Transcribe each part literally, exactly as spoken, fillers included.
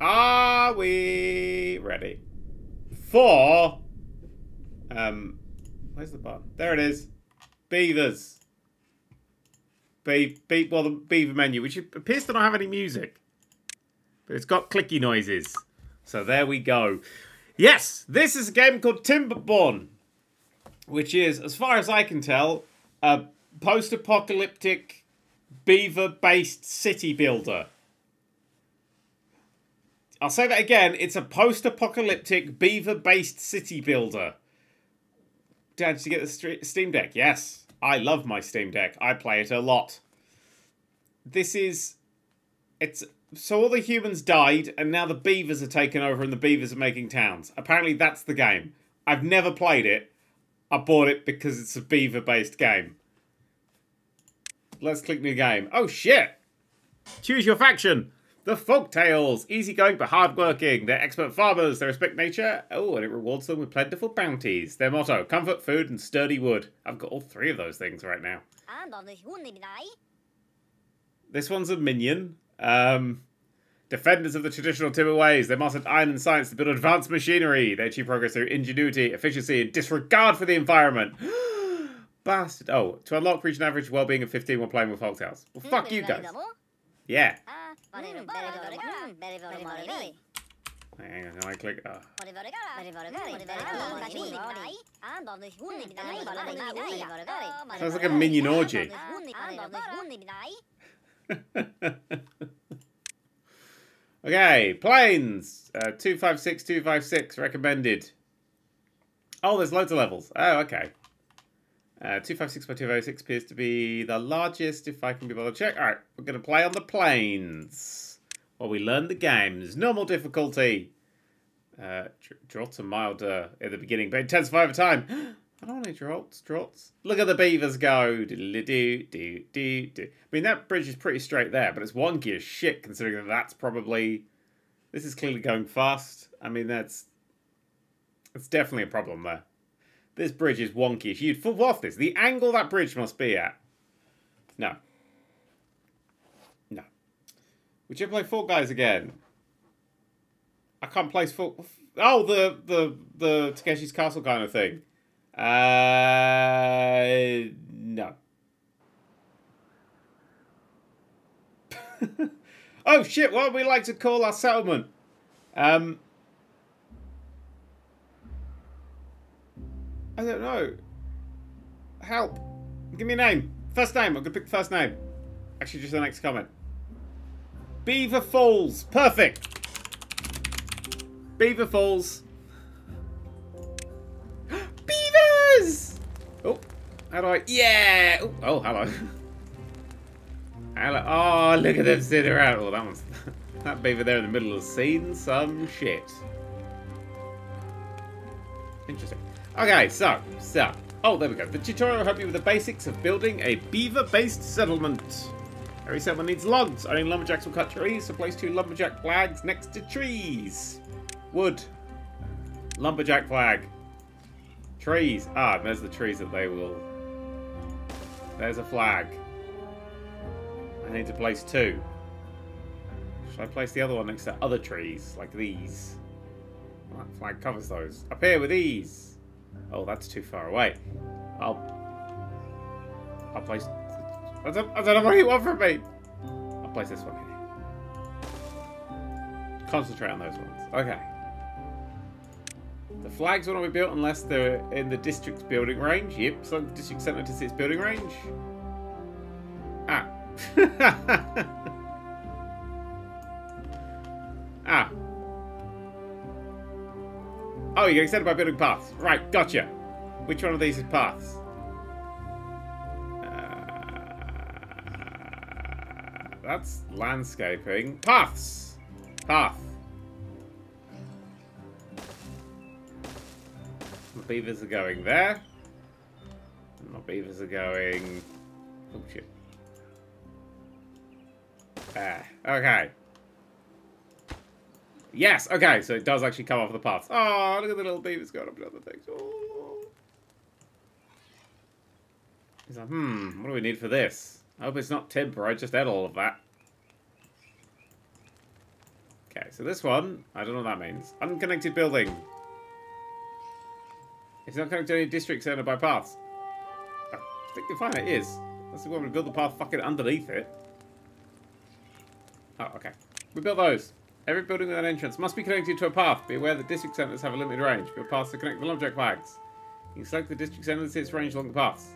Are we ready for, um, where's the button? There it is. Beavers. Be be well, the beaver menu, which appears to not have any music, but it's got clicky noises. So there we go. Yes, this is a game called Timberborn, which is, as far as I can tell, a post-apocalyptic beaver-based city builder. I'll say that again. It's a post-apocalyptic beaver-based city builder. Did you get the Steam Deck? Yes. I love my Steam Deck. I play it a lot. This is... it's so all the humans died, and now the beavers are taken over, and the beavers are making towns. Apparently, that's the game. I've never played it. I bought it because it's a beaver-based game. Let's click new game. Oh, shit! Choose your faction. The folktales. Easygoing but hardworking. They're expert farmers. They respect nature. Oh, and it rewards them with plentiful bounties. Their motto, comfort, food, and sturdy wood. I've got all three of those things right now. This one's a minion. Um, defenders of the traditional timber ways. They mastered iron and science to build advanced machinery. They achieve progress through ingenuity, efficiency, and disregard for the environment. Bastard. Oh, to unlock, reach an average well-being of fifteen while playing with folktales. Well, fuck you guys. Yeah. Hang on, I click. Oh. Sounds like a minion orgy. Okay, planes. Uh, two five six, two five six, recommended. Oh, there's loads of levels. Oh, okay. Uh, two fifty-six by two fifty-six appears to be the largest, if I can be bothered to check. Alright, we're going to play on the plains while we learn the games. Normal difficulty. Uh, Draughts are milder at the beginning, but intensify over time. I don't want any draughts, draughts. Look at the beavers go. Do, do, do, do, do. I mean, that bridge is pretty straight there, but it's wonky as shit considering that that's probably... This is clearly going fast. I mean, that's... It's definitely a problem there. This bridge is wonky. If you'd fall off this, the angle that bridge must be at. No. No. Would you play Fall Guys again? I can't play Fall... Oh, the, the, the Takeshi's Castle kind of thing. Uh... No. Oh, shit. What do we like to call our settlement? Um... I don't know. Help. Give me a name. First name. I'm going to pick the first name. Actually, just the next comment. Beaver Falls. Perfect. Beaver Falls. Beavers! Oh, how do I... Yeah! Ooh, oh, hello. Hello. Oh, look at them sitting around. Oh, that one's... That beaver there in the middle has seen some shit. Interesting. Okay, so, so, oh, there we go. The tutorial will help you with the basics of building a beaver-based settlement. Every settlement needs logs. Only lumberjacks will cut trees, so place two lumberjack flags next to trees. Wood. Lumberjack flag. Trees. Ah, there's the trees that they will... There's a flag. I need to place two. Should I place the other one next to other trees, like these? Well, that flag covers those. Up here with these. Oh, that's too far away. I'll... I'll place... I don't, I don't know what you want from me! I'll place this one here. Concentrate on those ones. Okay. The flags will not be built unless they're in the district's building range. Yep, so the district centre to its building range. Ah. Ah. Oh, you're excited by building paths. Right, gotcha. Which one of these is paths? Uh, that's landscaping. Paths! Path. My beavers are going there. My beavers are going... Oh, shit. There. Okay. Yes, okay, so it does actually come off the paths. Oh, look at the little beavers going up and other things. Oh. He's like, hmm, what do we need for this? I hope it's not timber, I just ate all of that. Okay, So this one, I don't know what that means. Unconnected building. It's not connected to any districts surrounded by paths. I think you'll find it is. That's the one we build the path fucking underneath it. Oh, okay. We built those. Every building with an entrance must be connected to a path. Be aware that district centers have a limited range. Build paths to connect the object flags. You can select the district center that sits ranged along the paths.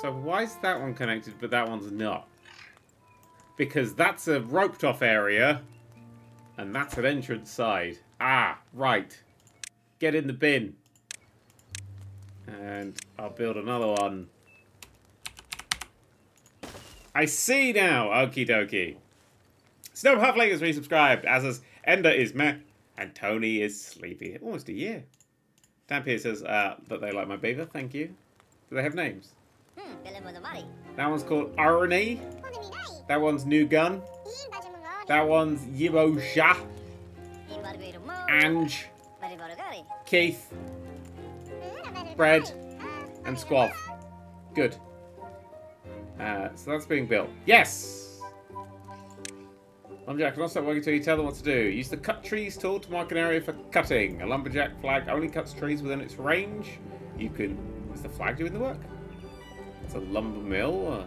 So why is that one connected but that one's not? Because that's a roped off area and that's an entrance side. Ah, right. Get in the bin. And I'll build another one. I see now. Okie dokie. Snow Huffling has resubscribed, as is Ender is meh, and Tony is sleepy. Almost a year. Dampier says uh, that they like my beaver. Thank you. Do they have names? Hmm, that one's called Irony. That one's New Gun. That one's Yibosha. Ange. Keith. Bread. And Squav. Good. Uh, so that's being built. Yes! Lumberjack can also work until you tell them what to do. Use the cut trees tool to mark an area for cutting. A lumberjack flag only cuts trees within its range. You can... Is the flag doing the work? It's a lumber mill.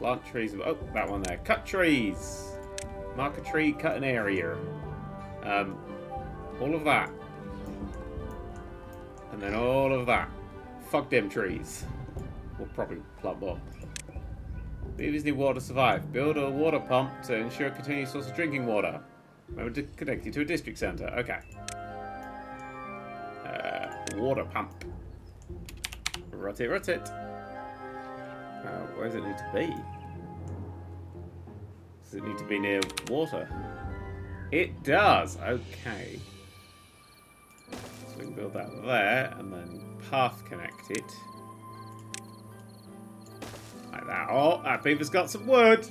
Plant trees... Oh, that one there. Cut trees! Mark a tree, cut an area. Um, all of that. And then all of that. Fuck them trees. We'll probably plant more. Beavers need water to survive. Build a water pump to ensure a continuous source of drinking water. Remember to connect you to a district centre. Okay. Uh, water pump. Rot it, rot it. Uh, where does it need to be? Does it need to be near water? It does. Okay. So we can build that there and then path connect it. Like that. Oh, that beaver's got some wood.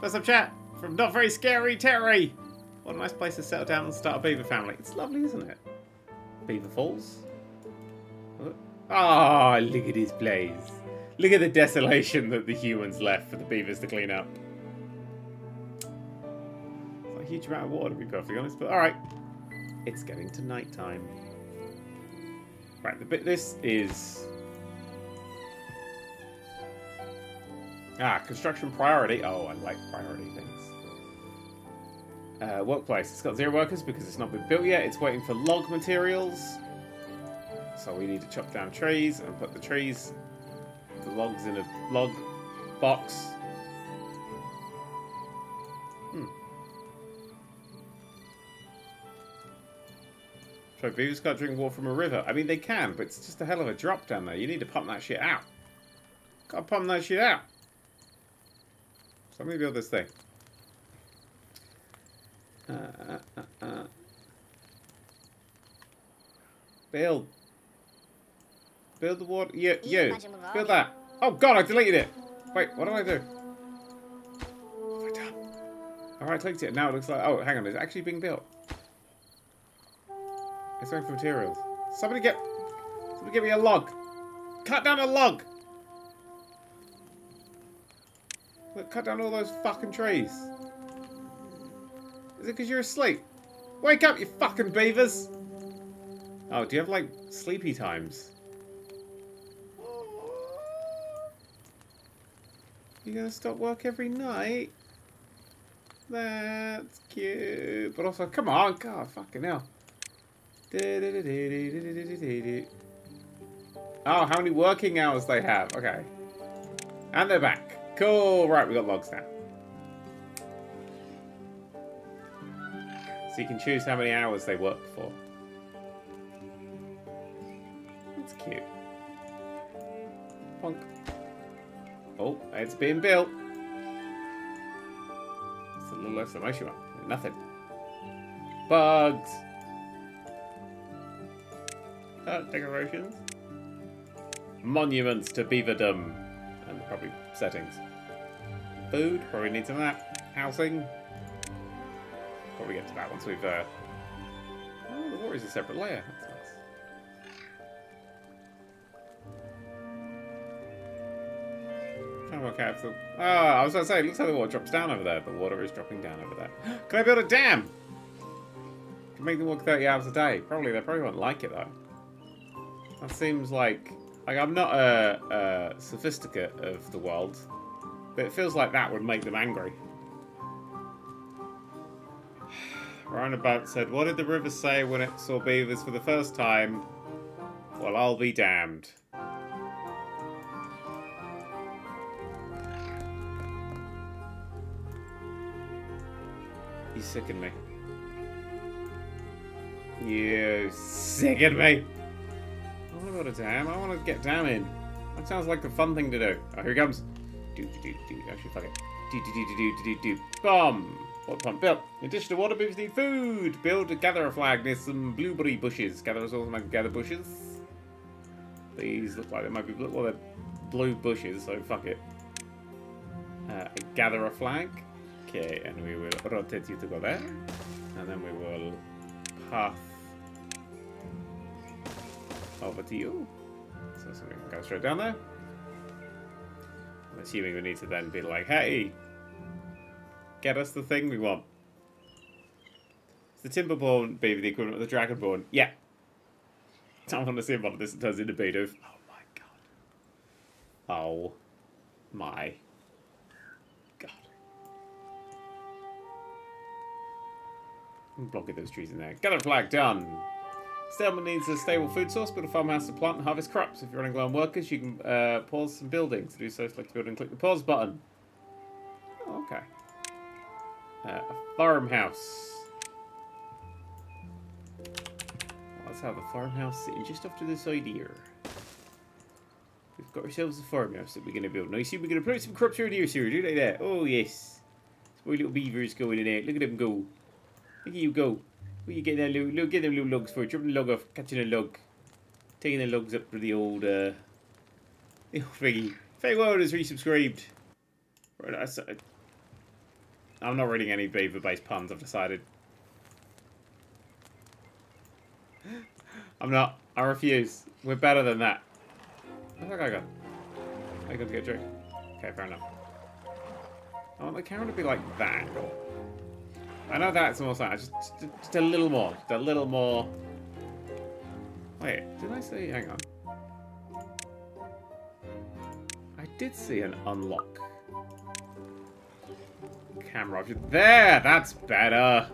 First up chat from Not Very Scary Terry. What a nice place to settle down and start a beaver family. It's lovely, isn't it? Beaver Falls. Ah, oh, look at his place. Look at the desolation that the humans left for the beavers to clean up. It's not a huge amount of water to be perfectly honest, but alright. It's getting to night time. Right, the bit this is... Ah, construction priority. Oh, I like priority things. Uh, workplace. It's got zero workers because it's not been built yet. It's waiting for log materials. So we need to chop down trees and put the trees, the logs in a log box. Hmm. So beavers can't drink water from a river. I mean, they can, but it's just a hell of a drop down there. You need to pump that shit out. Gotta pump that shit out. So I'm going to build this thing. Uh, uh, uh, uh. Build. Build the water. You, you. Build that. Oh god, I deleted it. Wait, what did I do? What have I done? Oh, I clicked it. Now it looks like... Oh, hang on. It's actually being built. It's going for materials. Somebody get... Somebody give me a log. Cut down a log. Look, cut down all those fucking trees. Is it because you're asleep? Wake up, you fucking beavers! Oh, do you have, like, sleepy times? You're gonna stop work every night? That's cute. But also, come on, god, fucking hell. Oh, how many working hours they have. Okay. And they're back. Cool, right, we got logs now. So you can choose how many hours they work for. That's cute. Bonk. Oh, it's being built. It's a little exclamation mark. Nothing. Bugs. Oh, decorations. Monuments to beaverdom. And probably settings. Food, probably need some of that. Housing. Probably get to that once we've... Uh... Oh, the water is a separate layer. That's nice. I'm trying don't work out if the... Oh, I was going to say, it looks like the water drops down over there. The water is dropping down over there. Can I build a dam? Can make them walk thirty hours a day. Probably, they probably won't like it, though. That seems like... Like, I'm not a, a sophisticate of the world, but it feels like that would make them angry. Roundabout said, what did the river say when it saw beavers for the first time? Well, I'll be damned. You sicken me. You sicken me. I want to build a dam. I want to get dam in. That sounds like a fun thing to do. Oh, here he comes. Do do do do. Actually, fuck it. Do do do do do do do. Bomb. Water pump built. In addition to water, beavers need food. Build a gatherer flag near some blueberry bushes. Gather us all and gather bushes. These look like they might be blue. Well, they're blue bushes, so fuck it. Uh, gather a flag. Okay, and we will rotate you to go there. And then we will path over to you. So we can go straight down there. I'm assuming we need to then be like, hey! Get us the thing we want. Is the Timberborn beaver the equivalent of the Dragonborn? Yeah. I want to see what this turns into beat of. Oh my god. Oh my god. I'm blocking those trees in there. Gather a flag, done. Settlement needs a stable food source, build a farmhouse to plant and harvest crops. If you're running low on workers, you can uh, pause some buildings. To do so, select a building and click the pause button. Oh, okay. Uh, a farmhouse. Let's have a farmhouse sitting just off to the side here. We've got ourselves a farmhouse that we're going to build. Now you see we're going to put some crops right here, sir. Do like that. Oh yes. That's my little beavers going in there. Look at them go. Look at you go. Where you get that little, little, get them little logs for? Dropping the log off, catching a log. Taking the logs up to the old, uh... the old thingy. Fake World has resubscribed. Right, that's... Uh, I'm not reading any beaver-based puns, I've decided. I'm not. I refuse. We're better than that. Where's that guy gone? I got to get a drink. Okay, fair enough. I want the camera to be like that. I know that's more sound. Just, just, just a little more. Just a little more. Wait, did I see? Hang on. I did see an unlock. Camera object. There! That's better!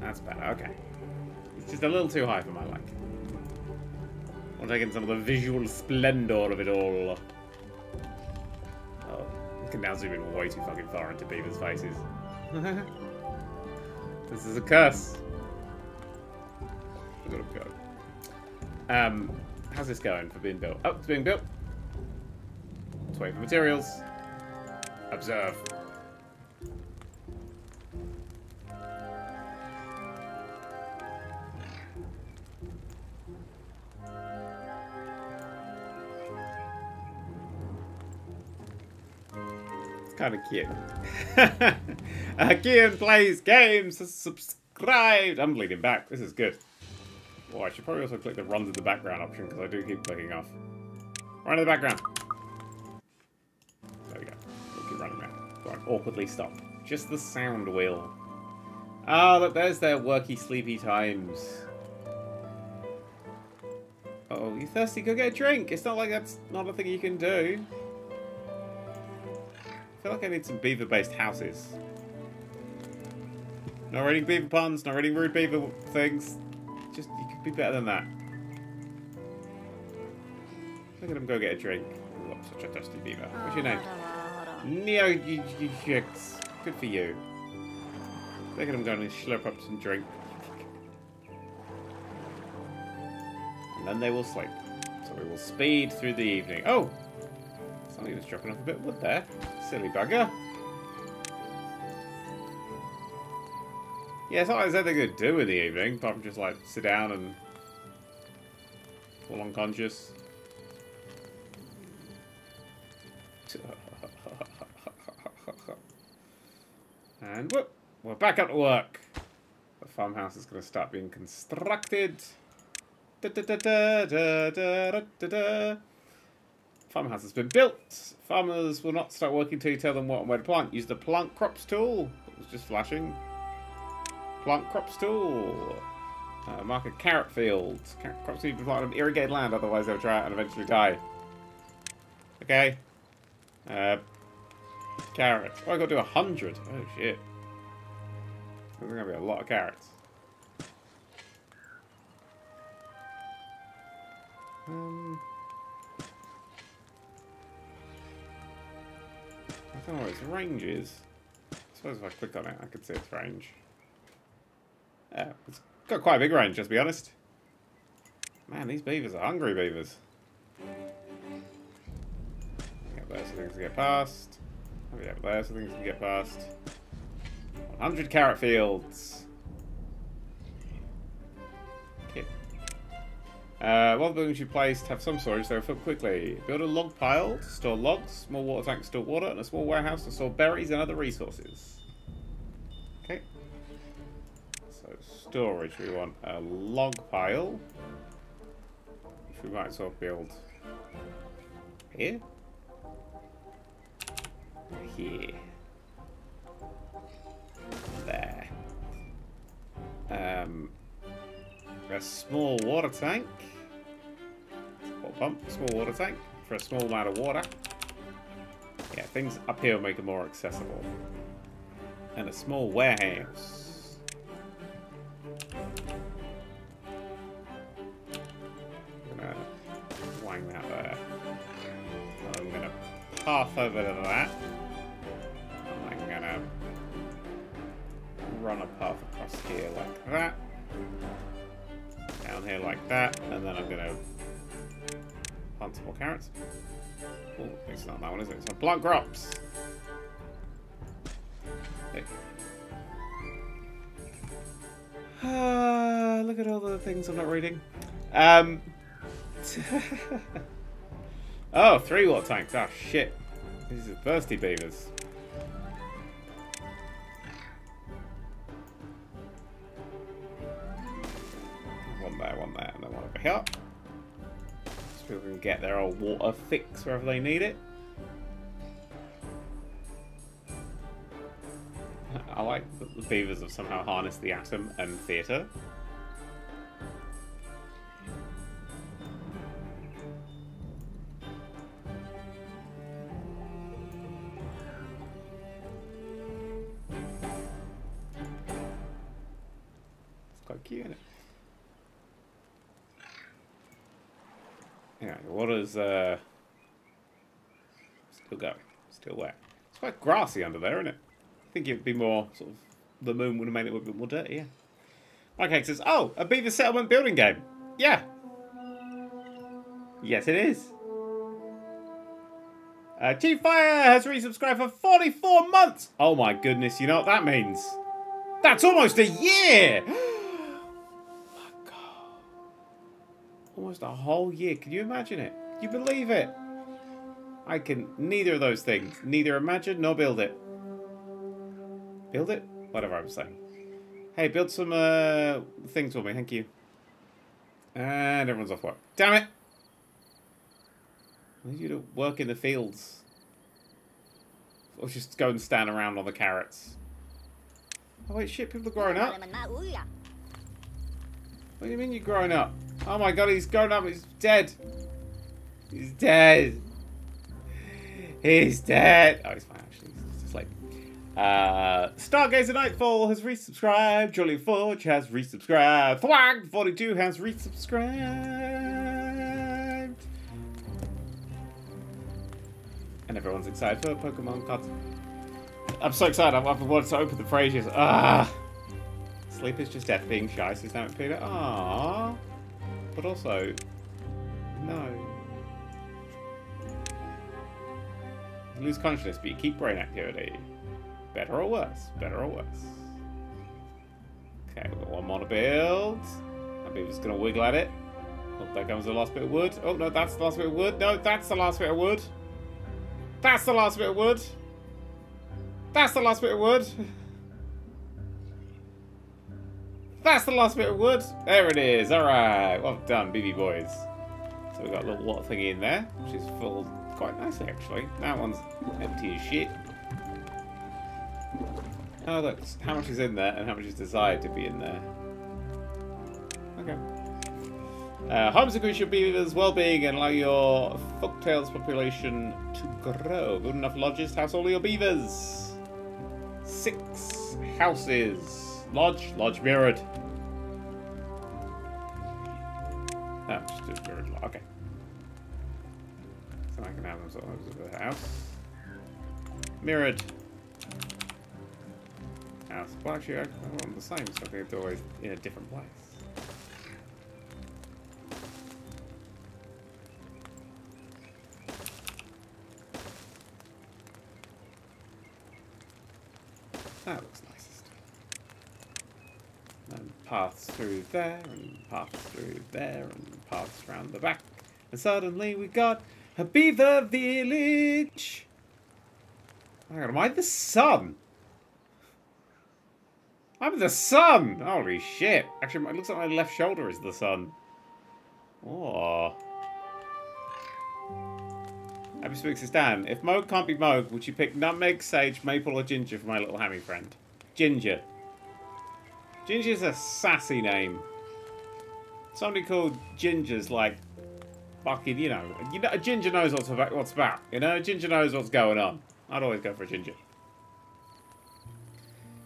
That's better, okay. It's just a little too high for my liking. I want to take in some of the visual splendor of it all. Oh, I can now zoom in way too fucking far into beavers' faces. This is a curse. I've got to go. Um, how's this going for being built? Oh, it's being built. Let's wait for materials. Observe. Kind of cute. uh, Kian plays games, has subscribed. I'm leaning back. This is good. Oh, I should probably also click the runs in the background option because I do keep clicking off. Run in the background. There we go. We'll keep running around. Go on, awkwardly stop. Just the sound wheel. Ah, look, there's their worky, sleepy times. Uh oh, you thirsty? Go get a drink. It's not like that's not a thing you can do. I feel like I need some beaver-based houses. Not reading beaver puns, not reading rude beaver things. Just, you could be better than that. Look at him go get a drink. Oh, such a dusty beaver. What's your name? Neo. Good for you. Look at him going and slurp up some drink. And then they will sleep. So we will speed through the evening. Oh! Something was dropping off a bit of wood there. Silly bugger. Yeah, it's not like there's anything to do in the evening, apart from just like sit down and fall unconscious. And whoop, we're back at work. The farmhouse is going to start being constructed. Da, da, da, da, da, da, da, da. Farmhouse has been built. Farmers will not start working till you tell them what and where to plant. Use the plant crops tool. It was just flashing. Plant crops tool. Uh, mark a carrot field. Carrot crops need to be planted on irrigated land, otherwise they'll dry out and eventually die. Okay. Uh, carrot. Oh, I got to do a hundred. Oh shit. There's gonna be a lot of carrots. Um. I don't know what its range is. I suppose if I click on it, I can see its range. Yeah, it's got quite a big range, let's be honest. Man, these beavers are hungry beavers. Up there so things can get past. Maybe up there so things can get past. one hundred carrot fields. Okay. Uh, while the buildings you placed have some storage, so fill quickly. Build a log pile to store logs, small water tank to store water, and a small warehouse to store berries and other resources. Okay. So storage, we want a log pile, which we might sort of build here. Here. There. Um, a small water tank. Water pump, small water tank for a small amount of water. Yeah, things up here will make it more accessible. And a small warehouse. I'm gonna wang that there. I'm gonna path over to that. Run a path across here like that, down here like that, and then I'm gonna plant some more carrots. Oh, it's not that one, is it? It's on plant crops. Hey. Ah, look at all the things I'm not reading. Um. Oh, three water tanks. Ah, shit. These are thirsty beavers. Up so people can get their old water fix wherever they need it. I like that the beavers have somehow harnessed the atom and theatre. It's quite cute, isn't it? Yeah, the water's uh, still going, still wet. It's quite grassy under there, isn't it? I think it'd be more sort of the moon would have made it a bit more dirty. Yeah. Mike says, "Oh, a beaver settlement building game." Yeah. Yes, it is. Uh, Chief Fire has resubscribed for forty-four months. Oh my goodness! You know what that means? That's almost a year. Almost a whole year. Can you imagine it? Can you believe it? I can neither of those things. Neither imagine nor build it. Build it? Whatever I'm saying. Hey, build some uh, things for me. Thank you. And everyone's off work. Damn it! I need you to work in the fields. Or just go and stand around on the carrots. Oh wait, shit, people are growing up. What do you mean you're growing up? Oh my god, he's grown up, he's dead. He's dead. He's dead. Oh, he's fine, actually. He's asleep. Uh, Stargazer Nightfall has resubscribed. Jolly Forge has resubscribed. Thwag forty-two has resubscribed. And everyone's excited for Pokemon cards. I'm so excited. I've been wanting to open the phrases. Ah. Sleep is just death being shy, says Dammit Peter. Aww. But also, no. You lose consciousness, but you keep brain activity. Better or worse? Better or worse? Okay, we've got one more to build. That beaver's gonna wiggle at it. Oh, there comes the last bit of wood. Oh, no, that's the last bit of wood. No, that's the last bit of wood. That's the last bit of wood. That's the last bit of wood. That's the last bit of wood. There it is. All right. Well done, B B boys. So we've got a little water thingy in there, which is full quite nice actually. That one's empty as shit. Oh look, how much is in there and how much is desired to be in there. Okay. Uh, harms the creature beaver's well-being and allow your folktales population to grow. Good enough lodges to house all your beavers. Six houses. Lodge, lodge mirrored. No, just do mirrored. Okay. So I can have them sort of the house. Mirrored. House. Well, actually, I want the same, so I think it's always in a different place. That looks nicest. And paths through there, and paths through there, and paths round the back. And suddenly we got a beaver village! Oh my god, am I the sun? I'm the sun! Holy shit! Actually, it looks like my left shoulder is the sun. Oh. Happy Spooks is Dan. If Moog can't be Moog, would you pick nutmeg, sage, maple, or ginger for my little hammy friend? Ginger. Ginger's a sassy name. Somebody called Ginger's like, fucking, you know, you know, a ginger knows what's about, what's about. You know, a ginger knows what's going on. I'd always go for a ginger.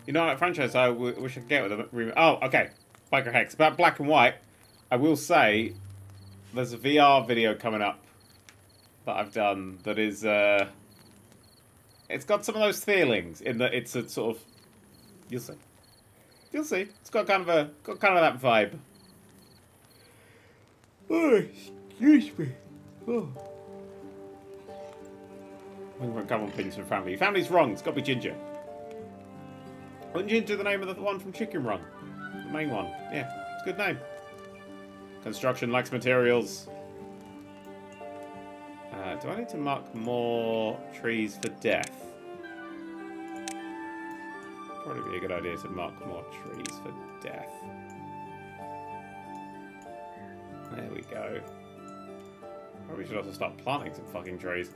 You know, that franchise I wish I could get with a remake. Oh, okay. Biker Hex. About Black and White, I will say there's a V R video coming up that I've done that is, uh, it's got some of those feelings in that it's a sort of, you'll see. You'll see. It's got kind of a, got kind of that vibe. Oh, excuse me. Oh. We won't come on things from family. Family's wrong. It's got to be ginger. Wasn't ginger the name of the one from Chicken Run? The main one. Yeah, it's a good name. Construction lacks materials. Uh, do I need to mark more trees for death? Probably be a good idea to mark more trees for death. There we go. Probably should also start planting some fucking trees.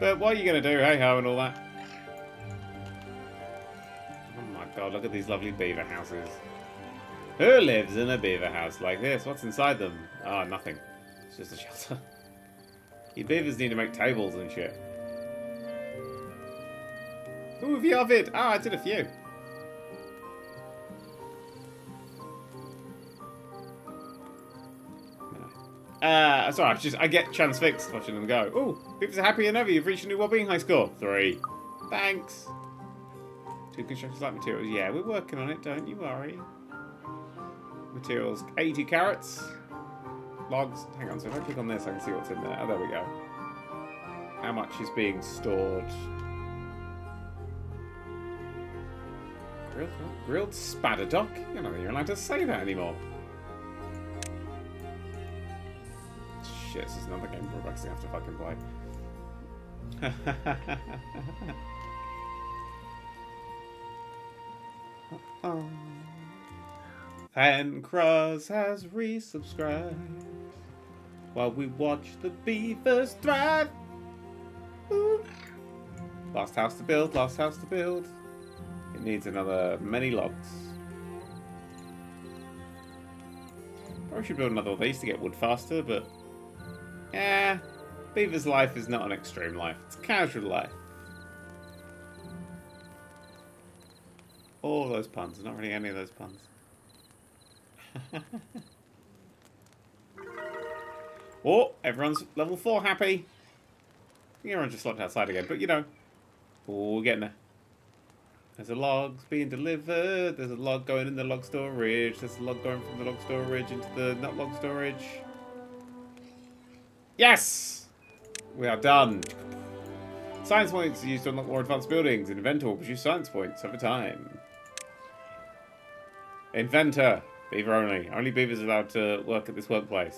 But what are you going to do? Hey-ho and all that. Oh my god, look at these lovely beaver houses. Who lives in a beaver house like this? What's inside them? Ah, oh, nothing. It's just a shelter. Your beavers need to make tables and shit. Ooh, V R vid! Ah, I did a few. Uh, sorry, I just I get transfixed watching them go. Ooh, beavers are happier than ever. You've reached a new wellbeing high score. Three. Thanks. Two constructors like materials. Yeah, we're working on it. Don't you worry. Materials: eighty carrots. Logs. Hang on, so if I click on this, I can see what's in there. Oh, there we go. How much is being stored? Grilled, grilled spadadoc? I don't think you're allowed to say that anymore. Shit, this is another game we're actually have to fucking play. Uh-oh. Fancross has resubscribed while we watch the beavers thrive. Ooh. Last house to build, last house to build. It needs another many logs. Probably should build another of these to get wood faster, but yeah, beaver's life is not an extreme life. It's a casual life. All those puns, not really any of those puns. Oh, everyone's level four happy. I think everyone just locked outside again, but you know. Oh, we're getting there. There's a log being delivered. There's a log going in the log storage. There's a log going from the log storage into the nut log storage. Yes! We are done. Science points are used to unlock more advanced buildings. Inventor will produce science points over time. Inventor. Beaver only. Only beavers allowed to work at this workplace.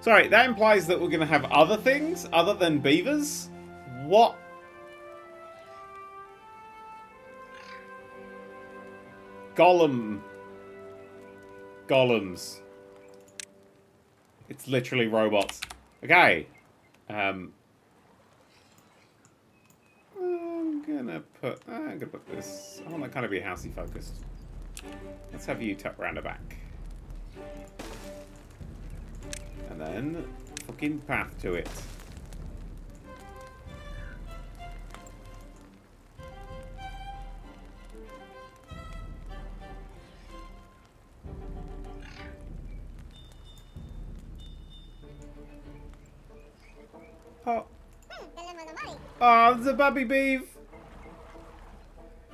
Sorry, that implies that we're going to have other things other than beavers? What? Golem. Golems. It's literally robots. Okay. Um, I'm gonna put. Uh, I'm gonna put this. I want that kind of be housey focused. Let's have you tuck round the back, and then fucking path to it. Oh, it's a puppy beef.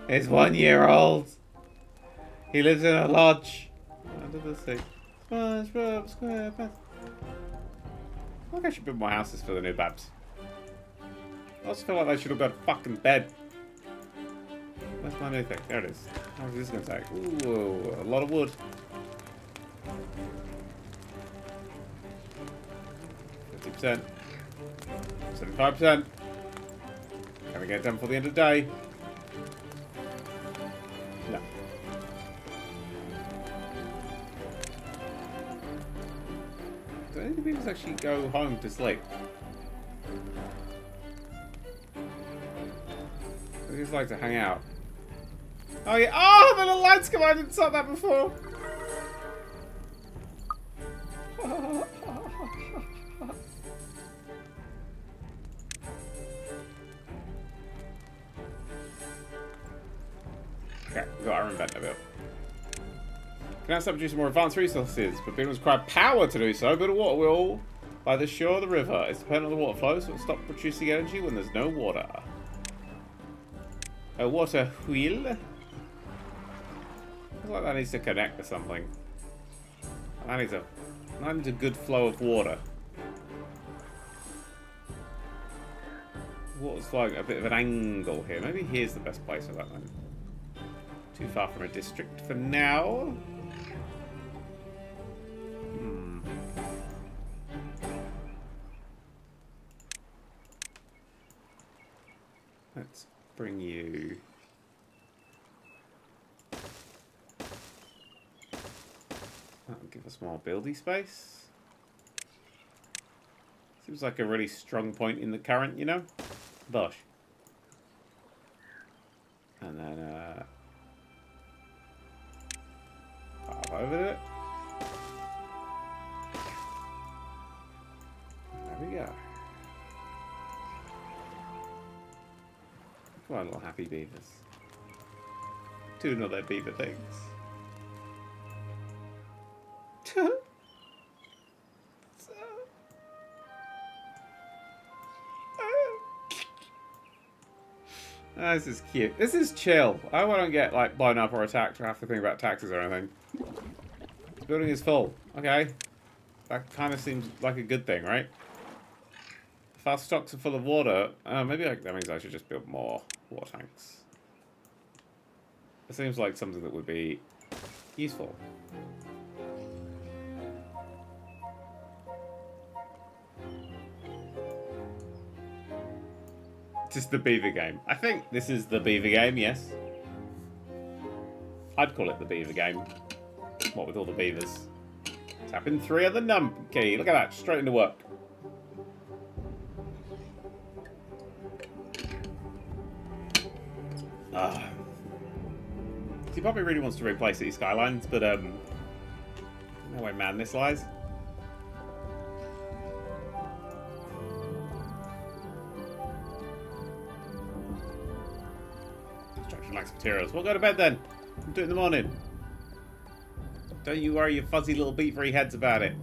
It's one year old. He lives in a lodge. Under the sea. SpongeBob SquarePants. I think I should build more houses for the new babs. I also feel like they should have got a fucking bed. Where's my new thing? There it is. How long is this gonna take? Ooh, a lot of wood. fifty percent. seventy-five percent. Can we get it done before the end of the day? No. Do any of the people actually go home to sleep? They just like to hang out. Oh yeah! Oh, the little lights come on! I didn't stop that before! Can now start producing more advanced resources, but being require power to do so, but water will by the shore of the river. It's dependent on the water flow, so it'll stop producing energy when there's no water. A water wheel? I feel like that needs to connect to something. That needs a, that needs a good flow of water. Water's like a bit of an angle here. Maybe here's the best place for that then. Too far from a district for now. Let's bring you. That'll give us more buildy space. Seems like a really strong point in the current, you know? Bosh. And then, uh. pop over it. There we go. Come on, little happy beavers. Doing all their beaver things. Oh, this is cute. This is chill. I won't get like blown up or attacked or have to think about taxes or anything. This building is full. Okay. That kind of seems like a good thing, right? If our stocks are full of water, uh, maybe I, that means I should just build more water tanks. It seems like something that would be useful. Just the beaver game. I think this is the beaver game, yes. I'd call it the beaver game. What with all the beavers. Tapping three on the num key. Look at that, straight into work. Uh, he probably really wants to replace City Skylines, but um, no way madness lies. Construction lacks materials. We'll go to bed then. We'll do it in the morning. Don't you worry your fuzzy little beavery heads about it.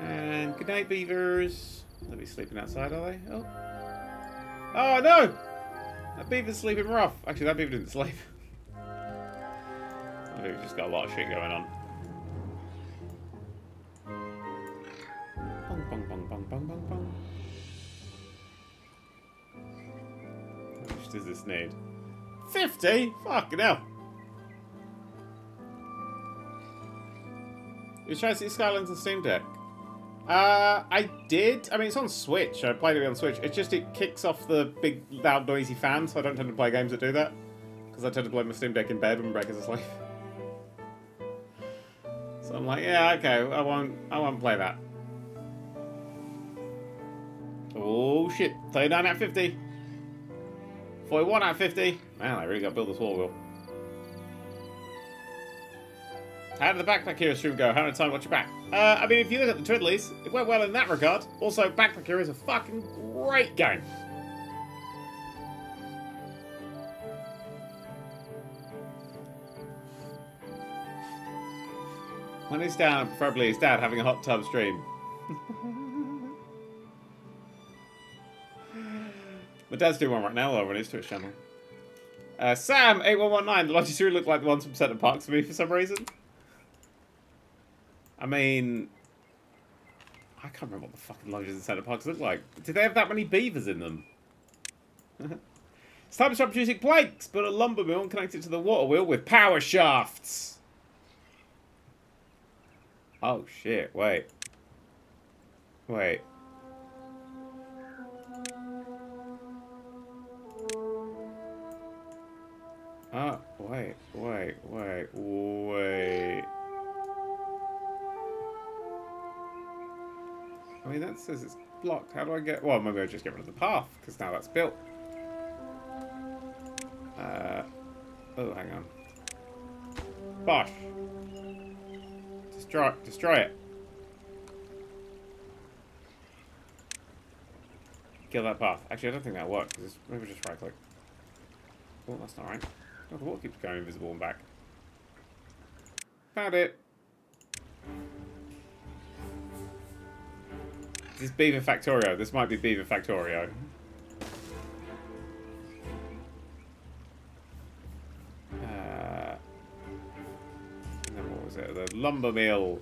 And good night, beavers. They'll be sleeping outside, are they? Oh, oh no! That beaver's sleeping rough. Actually, that beaver didn't sleep. That beaver's just got a lot of shit going on. Bong, bong, bong, bong, bong, bong, bong. How much does this need? fifty? Fucking hell. You tried City Skylines and Steam Deck? Uh, I did. I mean, it's on Switch. I played it on Switch. It's just it kicks off the big, loud, noisy fan, so I don't tend to play games that do that. Because I tend to play my Steam Deck in bed when Breakers is asleep. So I'm like, yeah, okay, I won't, I won't play that. Oh shit, thirty-nine out of fifty. forty-one out of fifty. Man, I really gotta build this wall wheel. How did the backpack hero stream go? How many times watch your back? Uh, I mean, if you look at the Twiddlies, it went well in that regard. Also, Backpack Hero is a fucking great game. When he's down, preferably his dad having a hot tub stream. My dad's doing one right now though on his Twitch channel. Uh, Sam eight one one nine, the lodges really look like the ones from Centre Park to me for some reason. I mean, I can't remember what the fucking lodges in Centre Park look like. Did they have that many beavers in them? It's time to start producing planks, but a lumber mill and connect it to the water wheel with power shafts. Oh shit, wait. Wait. Ah, oh, wait, wait, wait, wait. I mean, that says it's blocked. How do I get... Well, maybe I'll just get rid of the path, because now that's built. Uh, oh, hang on. Bosh. Destroy, destroy it. Kill that path. Actually, I don't think that worked. Maybe just right click. Oh, that's not right. Oh, the wall keeps going invisible and back. Found it. Is this Beaver Factorio? This might be Beaver Factorio. Uh, and then what was it? The lumber mill.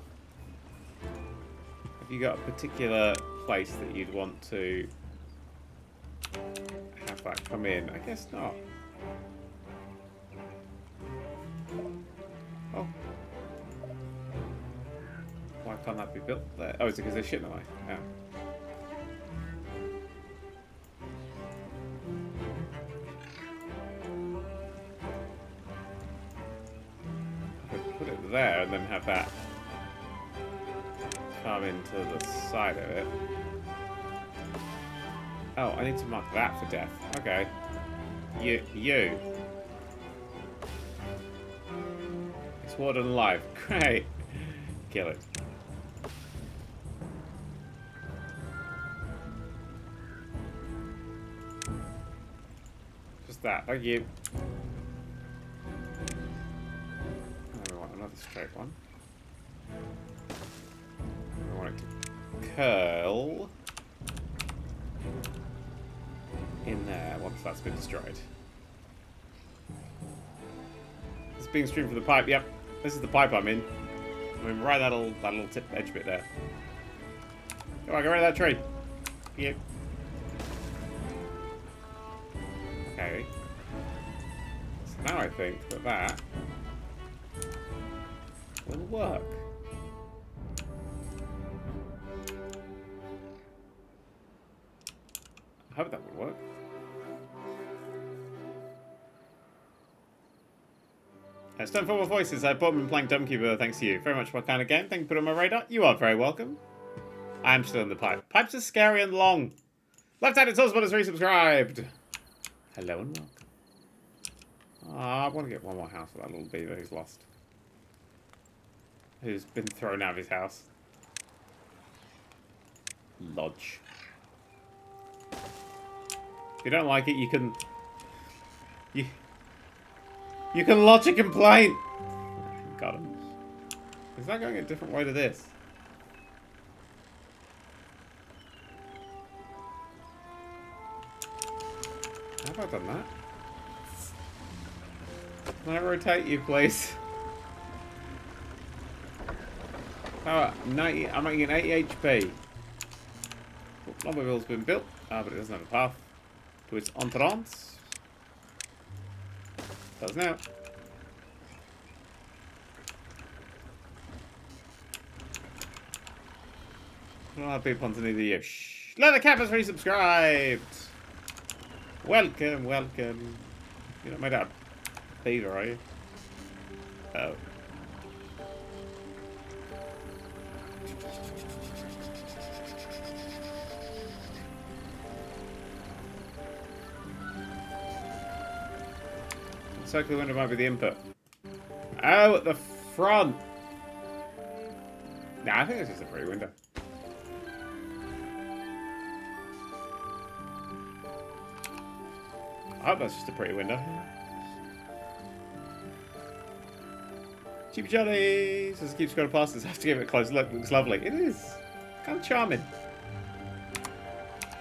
Have you got a particular place that you'd want to have that come in? I guess not. Oh. Why can't that be built there? Oh, is it because there's shit in the way? Yeah. I could put it there and then have that come into the side of it. Oh, I need to mark that for death. Okay. You. You. It's water and life. Great. Kill it. Just that. Thank you. I want another straight one. I want it to curl in there once that's been destroyed. It's being streamed from the pipe. Yep, this is the pipe I'm in. I mean, right that little that little tip edge bit there. Come on, get rid of that tree. Yep. Okay. So now I think that that will work. I hope that would work. It's time for more voices. I've bought them and playing Dumbkeeper, thanks to you. Very much my kind of game. Thank you for putting on my radar. You are very welcome. I'm still in the pipe. Pipes are scary and long. Left-handed Soulsbot is resubscribed. Hello and welcome. Oh, I want to get one more house for that little beaver who's lost. Who's been thrown out of his house. Lodge. If you don't like it, you can... You... You can lodge a complaint! Got him. Is that going a different way to this? Have I done that? Can I rotate you, please? Oh, ninety, I'm making eighty H P. Lumberville's been built. Ah, oh, but it doesn't have a path. To its entrance. Does now. I don't have people underneath you. Shh. Leather Cap is resubscribed. Welcome, welcome. You're not made out of beaver, are you? Oh. circular window might be the input. Oh, at the front! Nah, I think it's just a pretty window. I hope that's just a pretty window. Cheap jellies! As it keeps going past us, I have to give it a close look. It looks lovely. It is kind of charming.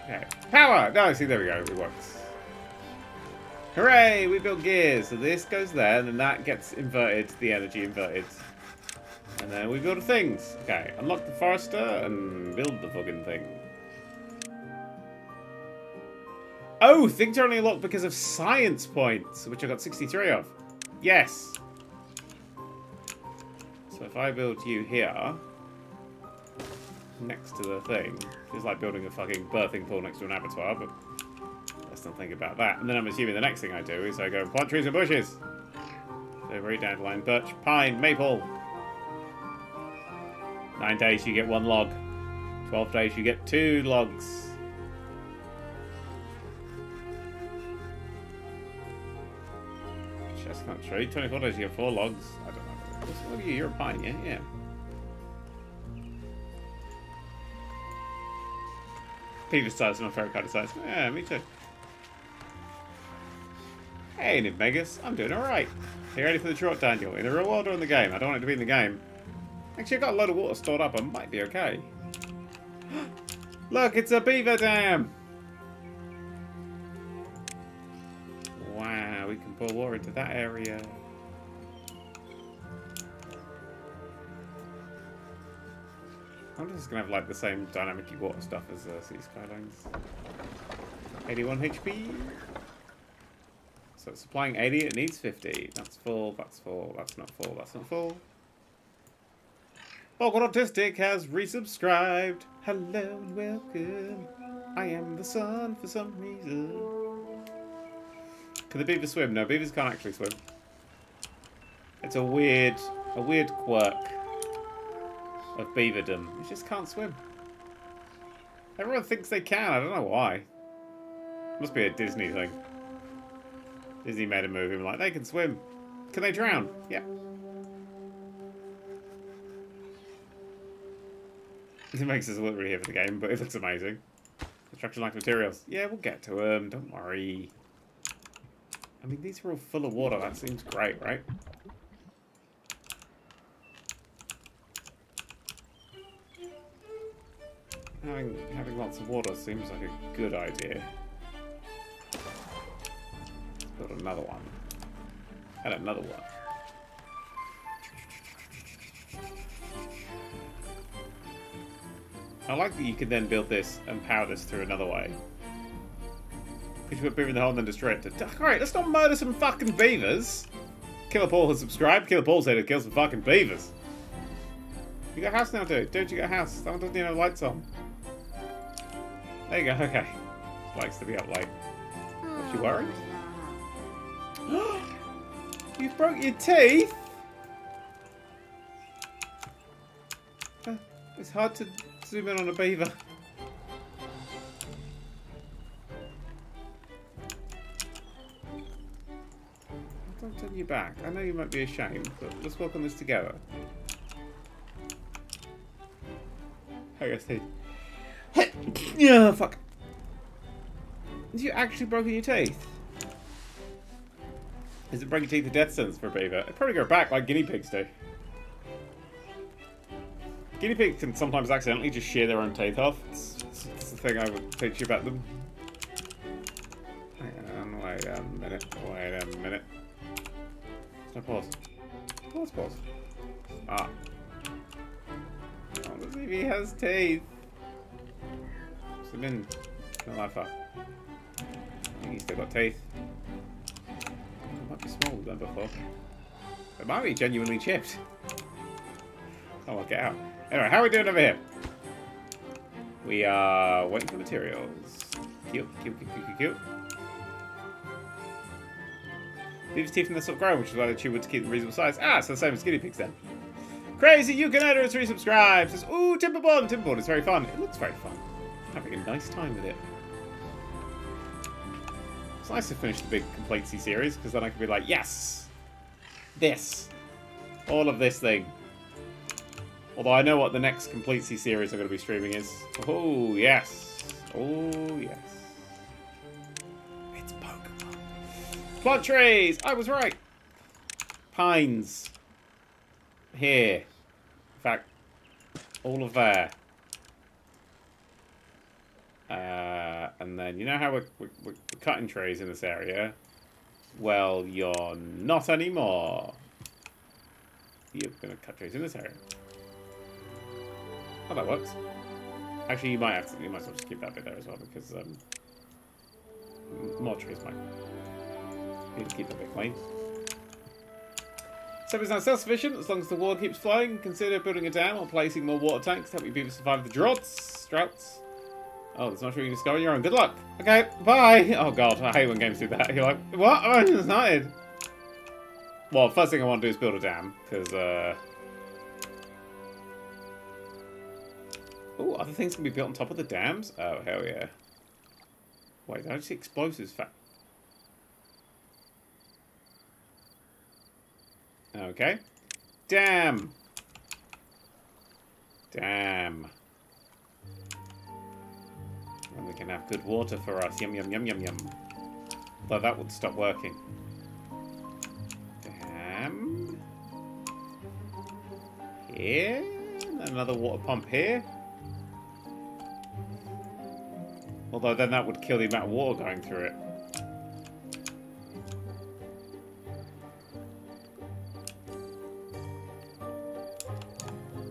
Okay. Power! No, see, there we go. It works. Hooray! We built gears. So this goes there, and then that gets inverted, the energy inverted. And then we build the things. Okay, unlock the forester and build the fucking thing. Oh, things are only unlocked because of science points, which I got sixty-three of. Yes! So if I build you here, next to the thing, it's like building a fucking birthing pool next to an abattoir, but let's not think about that. And then I'm assuming the next thing I do is I go and plant trees and bushes. So very dandelion, birch, pine, maple. Nine days you get one log. Twelve days you get two logs. That's not true. twenty-four days you get four logs. I don't know. What are you? You're a pine, yeah? Yeah. Penis size is my favorite kind of size. Yeah, me too. Hey, Nibmegas. I'm doing alright. Are you ready for the short, Daniel? In the real world or in the game? I don't want it to be in the game. Actually, I've got a load of water stored up. I might be okay. Look, it's a beaver dam! Wow, we can pour water into that area. I'm just going to have like the same dynamic-y water stuff as uh, City Skylines. eighty-one H P. So it's supplying eighty, it needs fifty. That's full, that's full, that's not full, that's not full. Oh, what Autistic has resubscribed. Hello and welcome. I am the sun for some reason. Can the beavers swim? No, beavers can't actually swim. It's a weird, a weird quirk of beaverdom. You just can't swim. Everyone thinks they can. I don't know why. It must be a Disney thing. Disney made a movie and like, they can swim. Can they drown? Yeah. It makes us look really here for the game, but it looks amazing. Construction-like materials. Yeah, we'll get to them. Don't worry. I mean, these are all full of water. That seems great, right? Having, having lots of water seems like a good idea. Let's build another one. And another one. I like that you can then build this and power this through another way. Could you put beaver in the hole and then destroy it? Alright, let's not murder some fucking beavers! Killer Paul has subscribed. Killer Paul said he'd kill some fucking beavers. You got a house now, dude. Dude, you got a house. That one doesn't even have lights on. There you go, okay. Likes to be up late. Was she worried? You broke your teeth? Uh, it's hard to zoom in on a beaver. Don't turn your back. I know you might be ashamed, but let's work on this together. I guess they. Yeah, fuck. Did you actually broken your teeth? Is it breaking teeth a death sentence for a beaver? It'd probably go back like guinea pigs do. Guinea pigs can sometimes accidentally just shear their own teeth off. It's, it's, it's the thing I would teach you about them. Hang on, wait a minute, wait a minute. No, pause. Pause, pause. Ah. Oh, the baby has teeth. Must have been not that far. I think he's still got teeth. It might be smaller than before. It might be genuinely chipped. Oh, I'll get out. Anyway, how are we doing over here? We are waiting for materials. Cute, cute, cute, cute, cute. Beaver's teeth in the sort of grow, which is why they chew wood to keep them reasonable size. Ah, so the same as guinea pigs then. Crazy, you can edit us, resubscribe. Says, ooh, Timberborn. Timberborn is very fun. It looks very fun. Having a nice time with it. nice to finish the big complacency series, because then I can be like, yes! This! All of this thing. Although I know what the next complacency series I'm going to be streaming is. Oh, yes! Oh, yes. It's Pokemon. Plant trees! I was right! Pines. Here. In fact, all of there. Uh, and then, you know how we're, we're, we're cutting trees in this area? Well, you're not anymore. You're going to cut trees in this area. Oh, that works. Actually, you might have to, you might as well just keep that bit there as well, because um, more trees might. You need to keep that bit clean. So it's not self-sufficient as long as the water keeps flowing. Consider building a dam or placing more water tanks to help your beavers survive the droughts. Droughts. Oh, that's not sure you can discover on your own. Good luck. Okay, bye. Oh god, I hate when games do that. You're like, what? Oh, I just started. Well, first thing I want to do is build a dam, because, uh... oh, other things can be built on top of the dams? Oh, hell yeah. Wait, did I just see explosives? Fa okay. Dam! Dam. And we can have good water for us. Yum, yum, yum, yum, yum. Though that would stop working. Dam. Here. And another water pump here. Although then that would kill the amount of water going through it.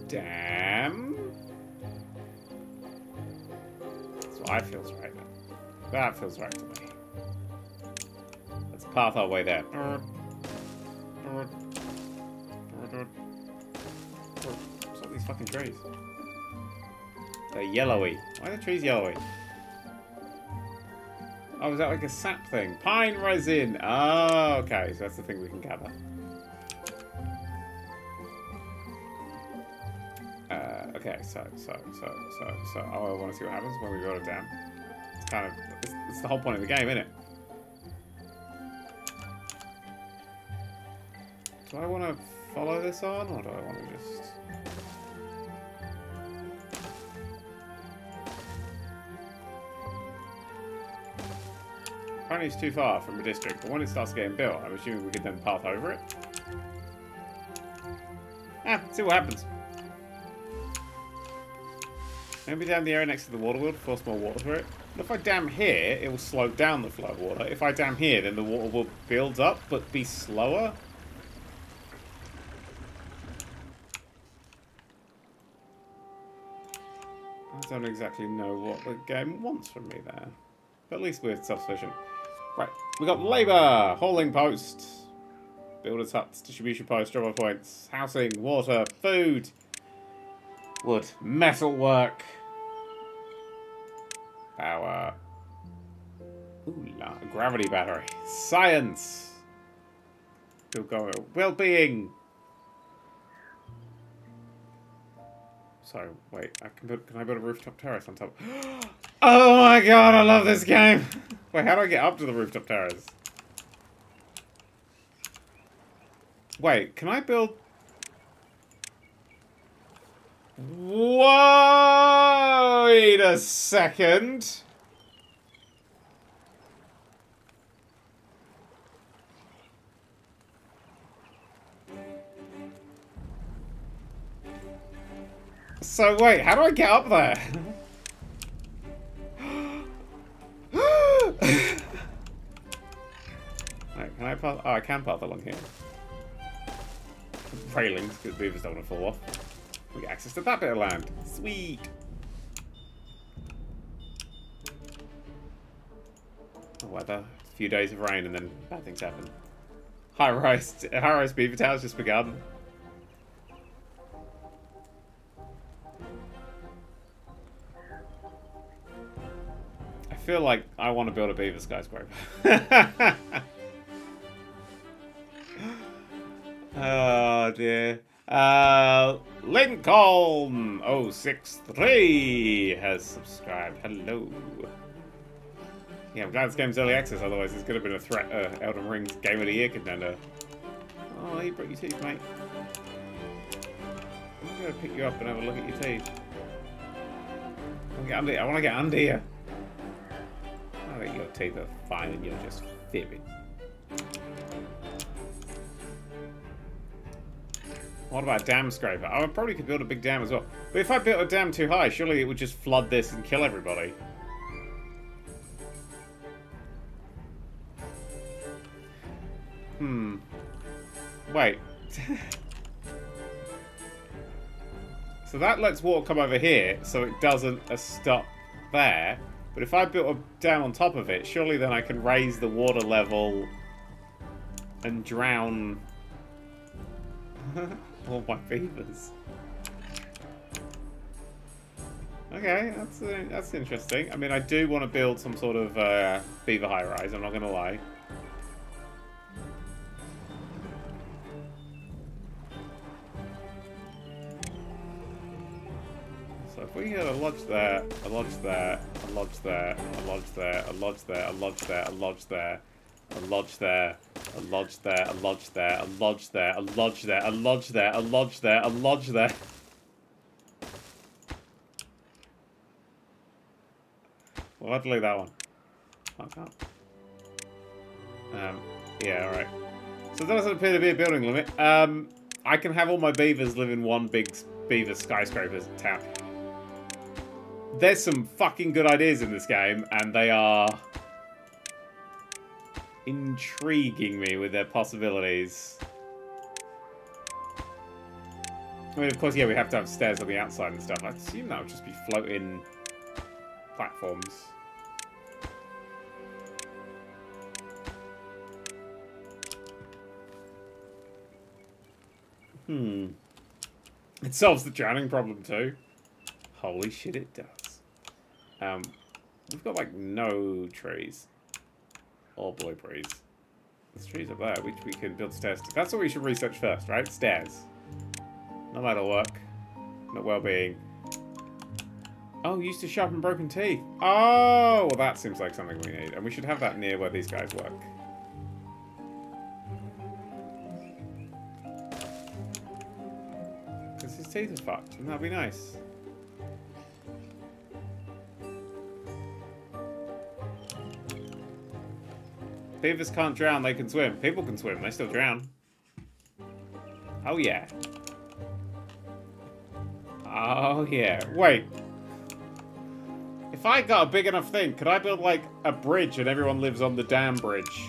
Damn. That's what I feels right. That feels right to me. Let's path our way there. What's all these fucking trees? They're yellowy. Why are the trees yellowy? Oh, is that like a sap thing? Pine resin! Oh, okay, so that's the thing we can gather. Uh, okay, so, so, so, so, so, oh, I want to see what happens when we build a dam. It's kind of, it's, it's the whole point of the game, isn't it? Do I want to follow this on, or do I want to just... Apparently it's too far from a district, but when it starts getting built, I'm assuming we could then path over it. Ah, see what happens. Maybe down the area next to the water wheel to force more water through it. But if I dam here, it will slow down the flow of water. If I dam here, then the water will build up, but be slower. I don't exactly know what the game wants from me there. But at least we're self-sufficient. Right, we got labour, hauling post, builders' huts, distribution posts, drop-off points, housing, water, food, wood, metalwork, power, ooh, la, gravity battery, science, well-being. Sorry, wait, I can build, can I build a rooftop terrace on top? Oh my god, I love this game! Wait, how do I get up to the rooftop terrace? Wait, can I build... Whoa! Wait a second! So wait, how do I get up there? Right, can I pass? Oh, I can path along here. Railings, because beavers don't want to fall off. We get access to that bit of land. Sweet. The weather. A few days of rain and then bad things happen. High-rise, high-rise beaver towers just begun. I feel like I want to build a beaver skyscraper. Oh dear. Uh, Lincoln oh six three has subscribed. Hello. Yeah, I'm glad this game's early access, otherwise it's going to be a threat. Uh, Elden Ring's Game of the Year contender. Oh, you broke your teeth, mate. I'm going to pick you up and have a look at your teeth. I want to get under you. I think your teeth are fine and you're just fibbing. What about a dam scraper? I probably could build a big dam as well. But if I built a dam too high, surely it would just flood this and kill everybody. Hmm. Wait. So that lets water come over here, so it doesn't uh, stop there. But if I built a dam on top of it, surely then I can raise the water level and drown all my beavers. Okay, that's uh, that's interesting. I mean, I do want to build some sort of uh, beaver high-rise, I'm not going to lie. If we get a lodge there, a lodge there, a lodge there, a lodge there, a lodge there, a lodge there, a lodge there, a lodge there, a lodge there, a lodge there, a lodge there, a lodge there, a lodge there, a lodge there, a lodge there. Well, I'd leave that one. Like that. Um, yeah, alright. So there doesn't appear to be a building limit. Um, I can have all my beavers live in one big beaver skyscrapers town. There's some fucking good ideas in this game, and they are intriguing me with their possibilities. I mean, of course, yeah, we have to have stairs on the outside and stuff. I assume that would just be floating platforms. Hmm. It solves the drowning problem, too. Holy shit, it does. Um, we've got, like, no trees. Or blueberries. There's trees up there, which we can build stairs to. That's what we should research first, right? Stairs. No that'll work. Not well-being. Oh, used to sharpen broken teeth. Oh, well, that seems like something we need. And we should have that near where these guys work. Because his teeth are fucked, and that'd be nice. Beavers can't drown, they can swim. People can swim, they still drown. Oh yeah. Oh yeah. Wait. If I got a big enough thing, could I build like a bridge and everyone lives on the dam bridge?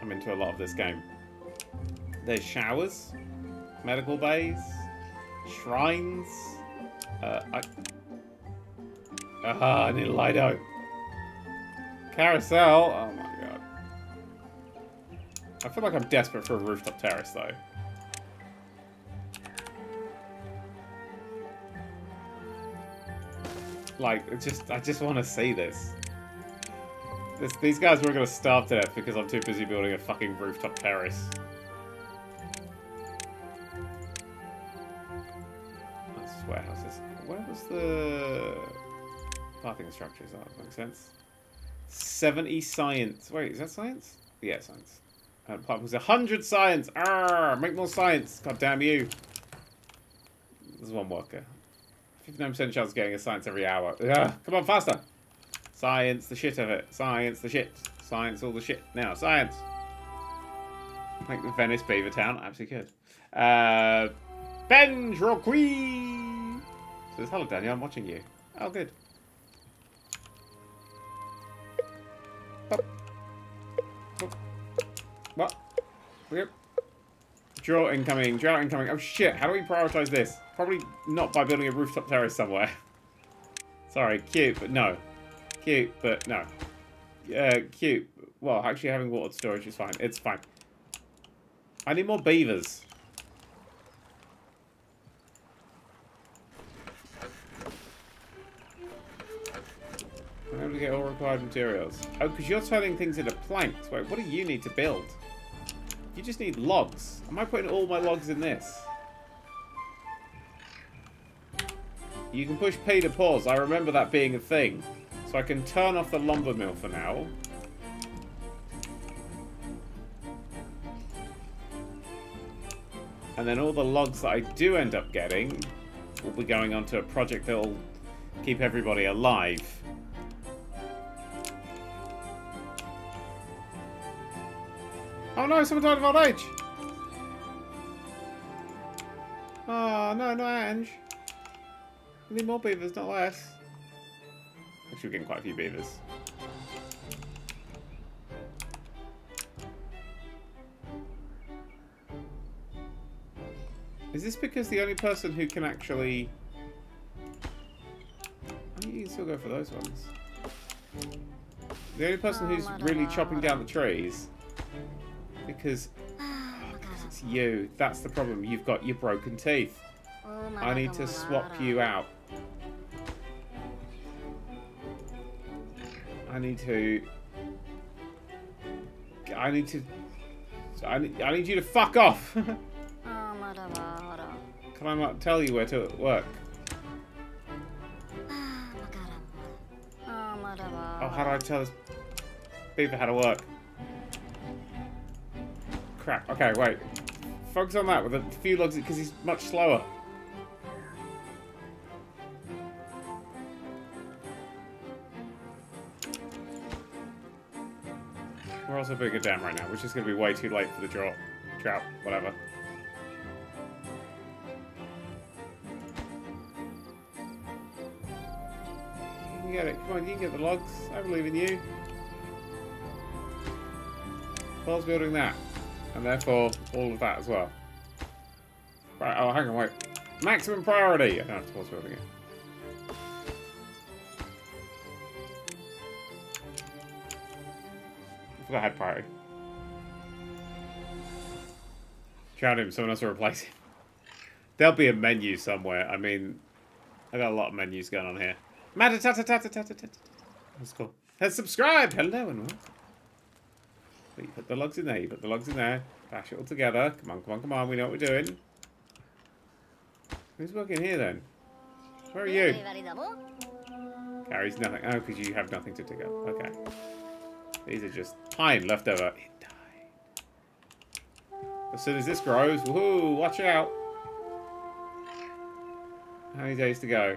I'm into a lot of this game. There's showers, medical bays, shrines, uh, I... Aha, I need a Lido. Carousel. Oh my god. I feel like I'm desperate for a rooftop terrace, though. Like, it's just, I just want to see this. this. These guys were going to starve to death because I'm too busy building a fucking rooftop terrace. That's warehouses. Where was the... Parking structures, that makes sense. seventy science. Wait, is that science? Yeah, science. And platforms. one hundred science! Arrgh! Make more science! God damn you! There's one worker. fifty-nine percent chance of getting a science every hour. Ugh. Come on, faster! Science the shit of it. Science the shit. Science all the shit. Now, science! Like the Venice Beaver Town. Absolutely good. Uh, Benj Roquee! Says, hello, Daniel. I'm watching you. Oh, good. What? Yep. Drought incoming, drought incoming. Oh shit, how do we prioritize this? Probably not by building a rooftop terrace somewhere. Sorry, cute, but no. Cute, but no. Uh, cute. Well, actually having water storage is fine. It's fine. I need more beavers. I'm able to get all required materials. Oh, because you're turning things into planks. Wait, what do you need to build? You just need logs. Am I putting all my logs in this? You can push P to pause. I remember that being a thing. So I can turn off the lumber mill for now. And then all the logs that I do end up getting will be going onto a project that will keep everybody alive. Oh no, someone died of old age! Oh no, no, Ange. We need more beavers, not less. Actually, we're getting quite a few beavers. Is this because the only person who can actually... I mean, you can still go for those ones. The only person who's really chopping down the trees... Because... Oh, because it's you. That's the problem. You've got your broken teeth. I need to swap you out. I need to... I need to... I need, I need you to fuck off! Can I not tell you where to work? Oh, how do I tell this beaver how to work? Crap. Okay, wait. Focus on that with a few logs because he's much slower. We're also building a dam right now, which is going to be way too late for the drought. Drought, whatever. Get it. Come on, you can get the logs. I believe in you. Paul's building that. And therefore, all of that as well. Right, oh, hang on, wait. Maximum priority! I don't have to pause building it. I forgot I had priority. Shout him, someone else will replace him. There'll be a menu somewhere. I mean, I got a lot of menus going on here. Matter tata tata tata tata. That's cool. Let's subscribe. Hello and welcome. You put the logs in there. You put the logs in there. Dash it all together. Come on, come on, come on. We know what we're doing. Who's working here then? Where are you? Carries nothing. Oh, because you have nothing to dig up. Okay. These are just pine left over. It died. As soon as this grows, woohoo! Watch out. How many days to go?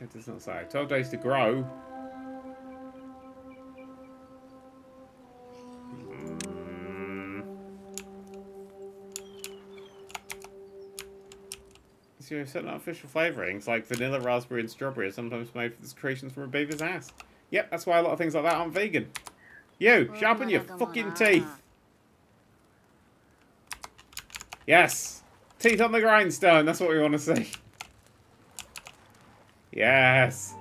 It does not say. twelve days to grow. Mm. So you're certain artificial flavourings like vanilla, raspberry and strawberry are sometimes made from secretions from a beaver's ass. Yep, that's why a lot of things like that aren't vegan. You! Sharpen your fucking teeth! Yes! Teeth on the grindstone, that's what we want to see. Yes!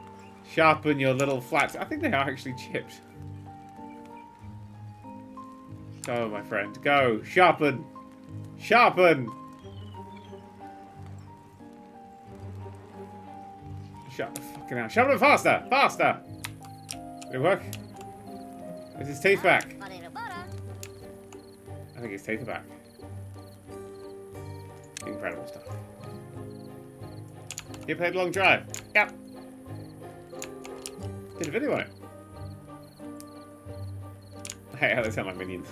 Sharpen your little flats. I think they are actually chipped. Go, my friend. Go! Sharpen! Sharpen! Sharp fucking out. Sharpen it faster! Faster! Did it work? Is his teeth back? I think his teeth are back. Incredible stuff. You played Long Drive? Yep. Did a video on it. I hate how they sound like minions.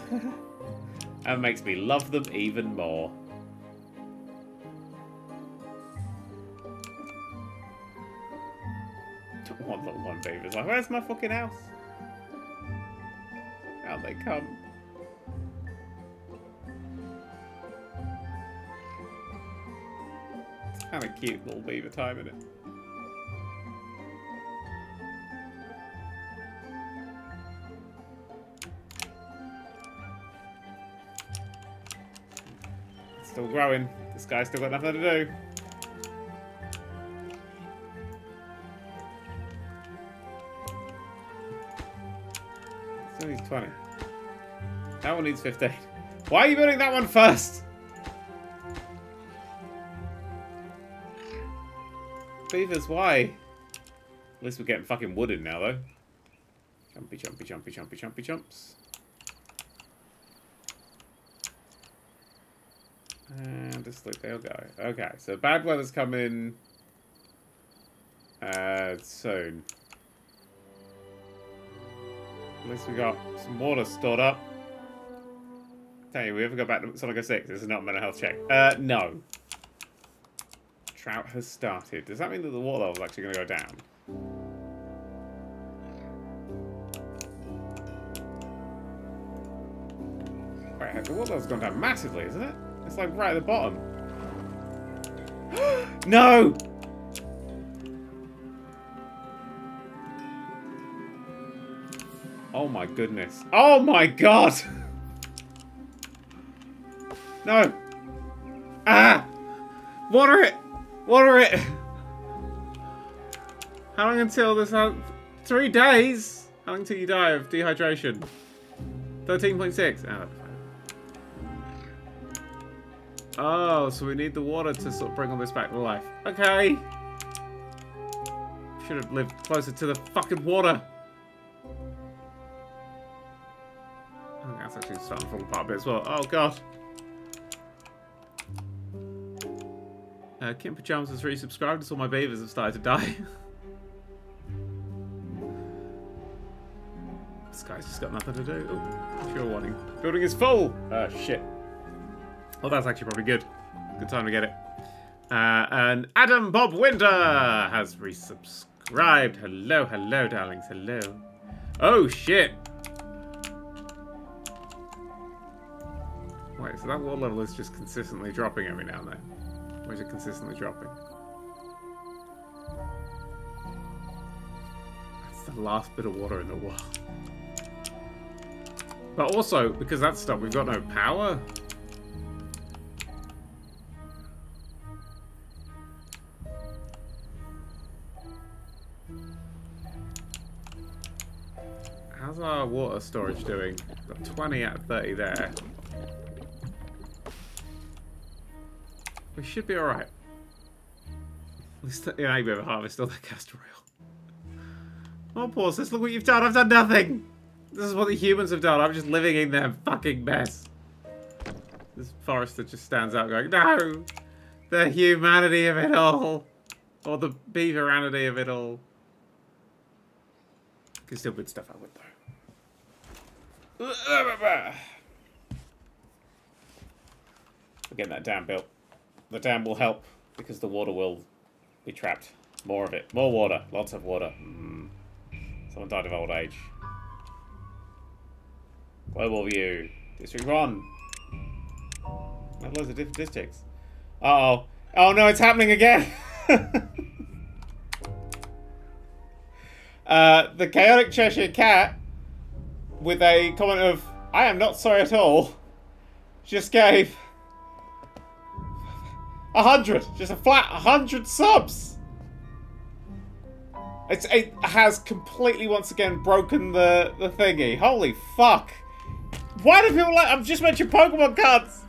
That makes me love them even more. Don't want the one beaver's like, where's my fucking house? How'd they come? Kind of cute little beaver time in it. It's still growing. This guy's still got nothing to do. So he's twenty. That one needs fifteen. Why are you building that one first? Beavers, why? At least we're getting fucking wooded now, though. Jumpy, jumpy, jumpy, jumpy, jumpy, jumps. And this look, they'll go. Okay, so bad weather's coming uh, soon. At least we got some water stored up. Tell you, we ever go back to Sonic oh six? This is not a mental health check. Uh, no. Drought has started. Does that mean that the water level is actually going to go down? Wait, the water level's gone down massively, isn't it? It's like right at the bottom. No! Oh my goodness. Oh my god! No! Ah! Water it! Water it! How long until this... Three days? How long until you die of dehydration? thirteen point six. Oh. Oh, so we need the water to sort of bring all this back to life. Okay. Should have lived closer to the fucking water. I think that's actually starting to fall apart a bit as well. Oh, God. Uh, Kim Pajamas has resubscribed, and so all my beavers have started to die. This guy's just got nothing to do. Oh, sure warning. Building is full! Oh, shit. Well, that's actually probably good. Good time to get it. Uh, and Adam Bob Winter has resubscribed. Hello, hello, darlings. Hello. Oh, shit. Wait, so that water level is just consistently dropping every now and then? Or is it consistently dropping? That's the last bit of water in the world. But also, because that's stopped, we've got no power. How's our water storage doing? Got twenty out of thirty there. We should be alright. At least you know, maybe we have a harvest on the castor oil. Oh, pause this. Look what you've done. I've done nothing. This is what the humans have done. I'm just living in their fucking mess. This forester just stands up going, no! The humanity of it all. Or the beaveranity of it all. I can still build stuff I would though. Again, that dam built. The dam will help because the water will be trapped. More of it. More water. Lots of water. Mm. Someone died of old age. Global view. District one. I have loads of different districts. Uh-oh. Oh no, it's happening again! uh, the chaotic Cheshire Cat with a comment of, I am not sorry at all, just gave a hundred, just a flat hundred subs. It's, it has completely once again broken the, the thingy. Holy fuck. Why do people like, I've just mentioned Pokemon cards.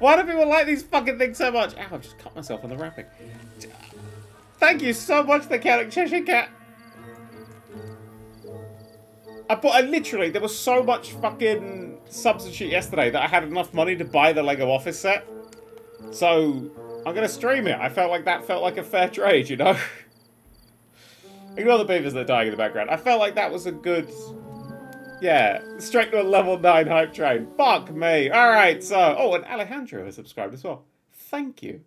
Why do people like these fucking things so much? Ow, I've just cut myself on the wrapping. Thank you so much, the Chaotic Cheshire Cat. I bought, I literally, there was so much fucking substitute yesterday that I had enough money to buy the Lego office set. So, I'm gonna stream it. I felt like that felt like a fair trade, you know? Ignore the beavers that are dying in the background. I felt like that was a good, yeah, straight to a level nine hype train. Fuck me. Alright, so, oh, and Alejandro has subscribed as well. Thank you.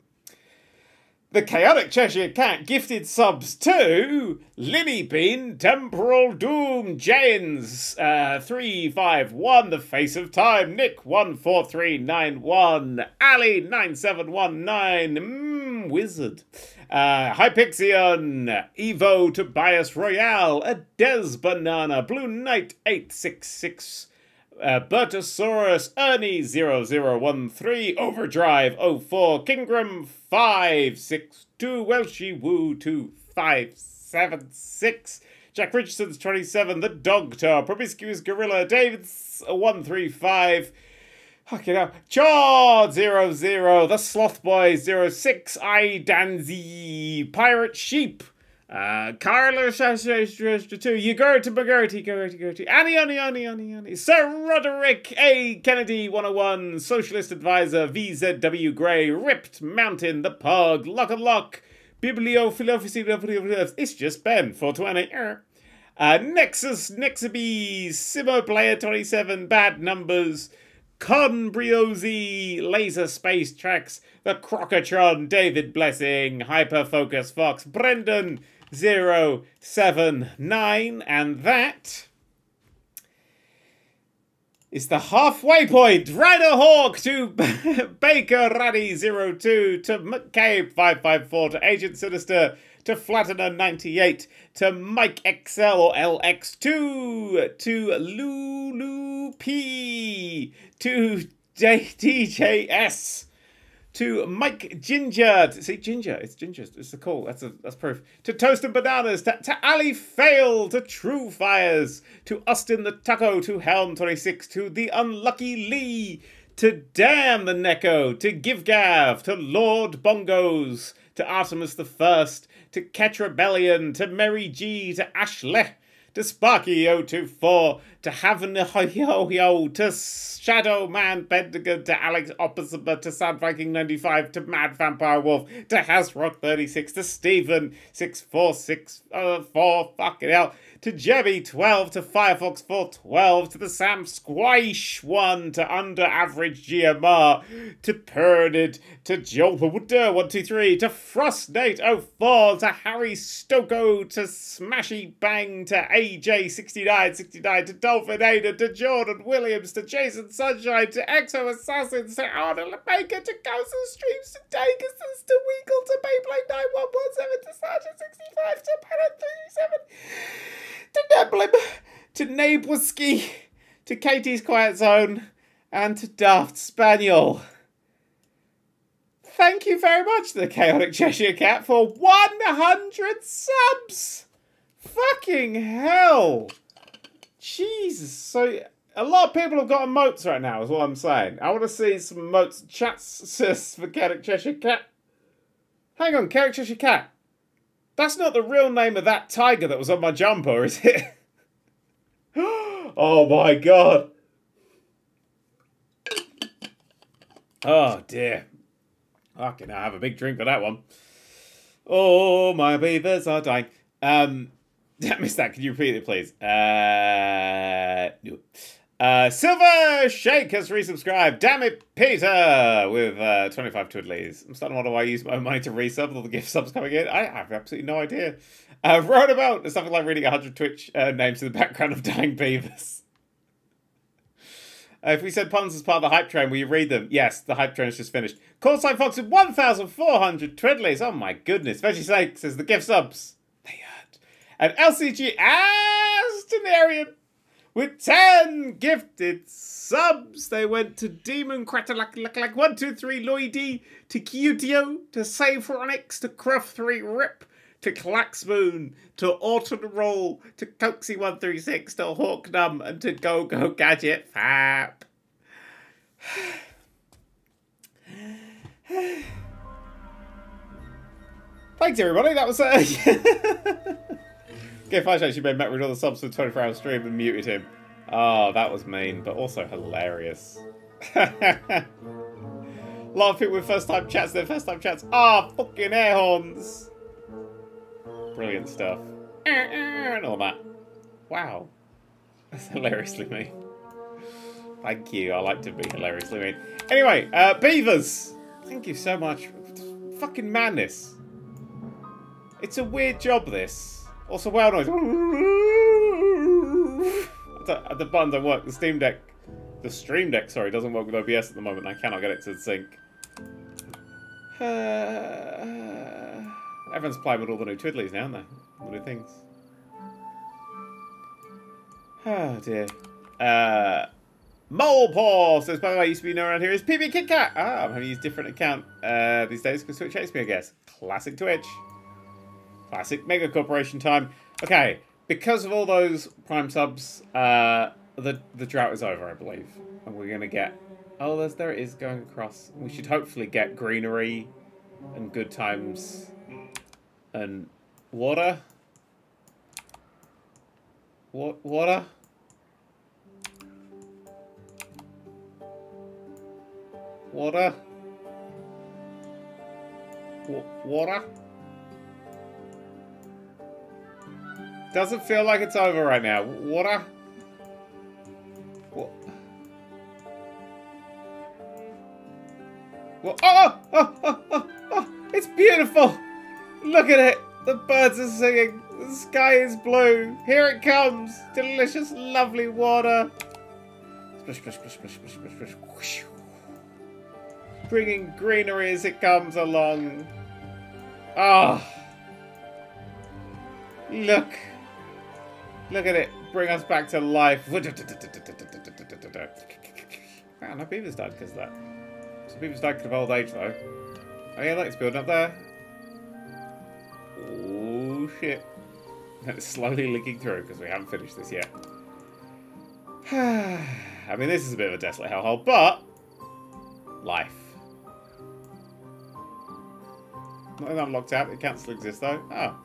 The Chaotic Cheshire Cat gifted subs to Lily Bean, Temporal Doom, Janes, uh, three five one, The Face of Time, Nick, one four three nine one, Ali, nine seven one nine, mm, Wizard, uh, Hypixion, Evo, Tobias Royale, Adez Banana, Blue Knight, eight six six, Uh, Bertosaurus, Ernie zero zero one three, Overdrive oh four, Kingram five six two, Welshie Woo two five seven six, Jack Richardson's twenty-seven, The Doctor, Promiscuous Gorilla, David's one three five, okay now, Chaw zero zero, The Sloth Boy zero six, I Danzy, Pirate Sheep, Uh, Carlos two, you go to Bugurti, go to Gurti, Annie, Annie, Annie, Annie, Annie, Sir Roderick A. Kennedy one oh one, Socialist Advisor V Z W Grey, Ripped Mountain, The Pug, Lock and Lock, Bibliophilophy, It's Just Ben four twenty, uh, Nexus, Nexaby, Simo Player twenty-seven, Bad Numbers, Conbriozi, Laser Space Tracks, The Crocotron, David Blessing, Hyperfocus Fox, Brendan zero seven nine, and that is the halfway point. Rider Hawk to Baker Raddy zero two, to McCabe five five four, to Agent Sinister, to Flattener ninety-eight, to Mike X L or L X two, to Lulu P, to D J S, to Mike Ginger, see Ginger, it's Ginger, it's the call, that's a, that's proof, to Toast and Bananas, to, to Ali Fail, to True Fires, to Austin the Taco, to Helm twenty-six, to The Unlucky Lee, to Damn the Neko, to GiveGav, to Lord Bongos, to Artemis the First, to Catch Rebellion, to Mary G, to Ashley, to Sparky oh two four, to Haven Yo Yo, to Shadow Man Bendigo, to Alex Opposite, to Sad Viking ninety-five, to Mad Vampire Wolf, to Hasrock thirty-six, to Steven six four six four, fucking hell, to Jebby twelve, to Firefox four twelve, to the Sam Squish one, to Under Average G M R, to Pernid, to Joel Wooder one two three, to Frostnate oh four, to Harry Stoko, to Smashy Bang, to A J sixty-nine sixty-nine, to Dolphin Ada, to Jordan Williams, to Jason Sunshine, to Exo Assassins, to Arnold Baker, to Ghost Streams, to Dagus, to Weagle, to Beyblade nine one one seven, to Sergeant sixty-five, to Pennant thirty-seven, to Neblim, to Nableski, to Katie's Quiet Zone, and to Daft Spaniel. Thank you very much to the Chaotic Cheshire Cat for one hundred subs! Fucking hell! Jesus, so a lot of people have got emotes right now, is what I'm saying. I want to see some emotes. Chats for Chaotic Cheshire Cat. Hang on, Chaotic Cheshire Cat. That's not the real name of that tiger that was on my jumper, is it? Oh my god. Oh dear. I can have a big drink for that one. Oh, my beavers are dying. Um, I missed that. Could you repeat it, please? Uh, no. Uh, Silver Shake has resubscribed. Damn it, Peter, with uh, twenty-five twiddlies. I'm starting to wonder why I use my own money to resub all the gift subs coming in. I have absolutely no idea. Uh, wrote about there's something like reading one hundred Twitch uh, names in the background of dying beavers. Uh, if we said puns as part of the hype train, will you read them? Yes, the hype train's just finished. Callsign Fox with one thousand four hundred twiddlies. Oh my goodness. Veggie Snake says the gift subs. They hurt. And L C G Astonarian with ten gifted subs. They went to Demon Cratalak one two three Lloydie, to Cutio, to Savronix, to Cruff three Rip, to Claxmoon, to Autumn Roll, to Coxie one three six, to Hawknum, and to Go Go Gadget Fab. Thanks everybody, that was uh Okay, Flash actually made Matt read all the subs for the twenty-four hour stream and muted him. Oh, that was mean, but also hilarious. A lot of people with first time chats, their first time chats are fucking air horns. Brilliant stuff. And all that. Wow. That's hilariously mean. Thank you. I like to be hilariously mean. Anyway, uh, beavers. Thank you so much. Fucking madness. It's a weird job, this. Also, whale noise. The button don't work. The Steam Deck. The Stream Deck, sorry, doesn't work with O B S at the moment. I cannot get it to sync. Uh... Everyone's playing with all the new twiddlies now, aren't they? All the new things. Oh dear. Uh, Molepaw says, by the way, I used to be known around here as P B Kit Kat. Ah, I'm having to use a different account uh, these days because Twitch hates me, I guess. Classic Twitch. Classic Mega Corporation time. Okay, because of all those Prime subs, uh, the, the drought is over, I believe. And we're going to get... Oh, there's, there it is going across. We should hopefully get greenery and good times... And Water. What water? Water. W water. Doesn't feel like it's over right now. Water. What? What? Oh, oh, oh, oh, oh! It's beautiful. Look at it. The birds are singing. The sky is blue. Here it comes. Delicious, lovely water. Splish, splish, splish, splish, splish, splish, splish. Whoosh. Bringing greenery as it comes along. Ah, oh. Look. Look at it. Bring us back to life. Man, no beavers died because of that. Some beavers died because of old age, though. Oh, yeah, look, it's building up there. Oh, shit. And it's slowly leaking through because we haven't finished this yet. I mean, this is a bit of a desolate hellhole, but... life. Nothing unlocked out. It can't still exist, though. Oh.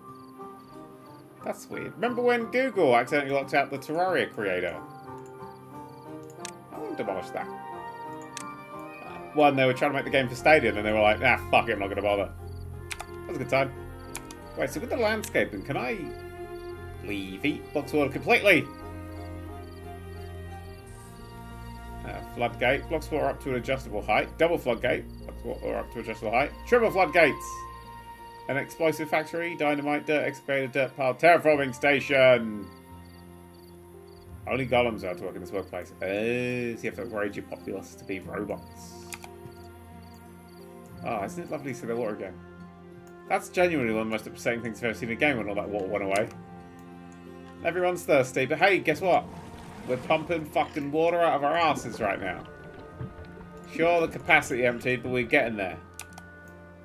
That's weird. Remember when Google accidentally locked out the Terraria creator? I wouldn't demolish that. One, they were trying to make the game for Stadia, and they were like, ah, fuck it, I'm not going to bother. That was a good time. Wait, so with the landscaping, can I leave eat box water completely? Uh, floodgate. Blocks water up to an adjustable height. Double floodgate. Blocks water up to adjustable height. Triple floodgates. An explosive factory. Dynamite. Dirt excavator. Dirt pile. Terraforming station. Only golems are to work in this workplace. Oh, so you have to upgrade your populace to be robots. Oh, isn't it lovely to see the water again? That's genuinely one of the most upsetting things I've ever seen in a game when all that water went away. Everyone's thirsty, but hey, guess what? We're pumping fucking water out of our asses right now. Sure, the capacity emptied, but we're getting there.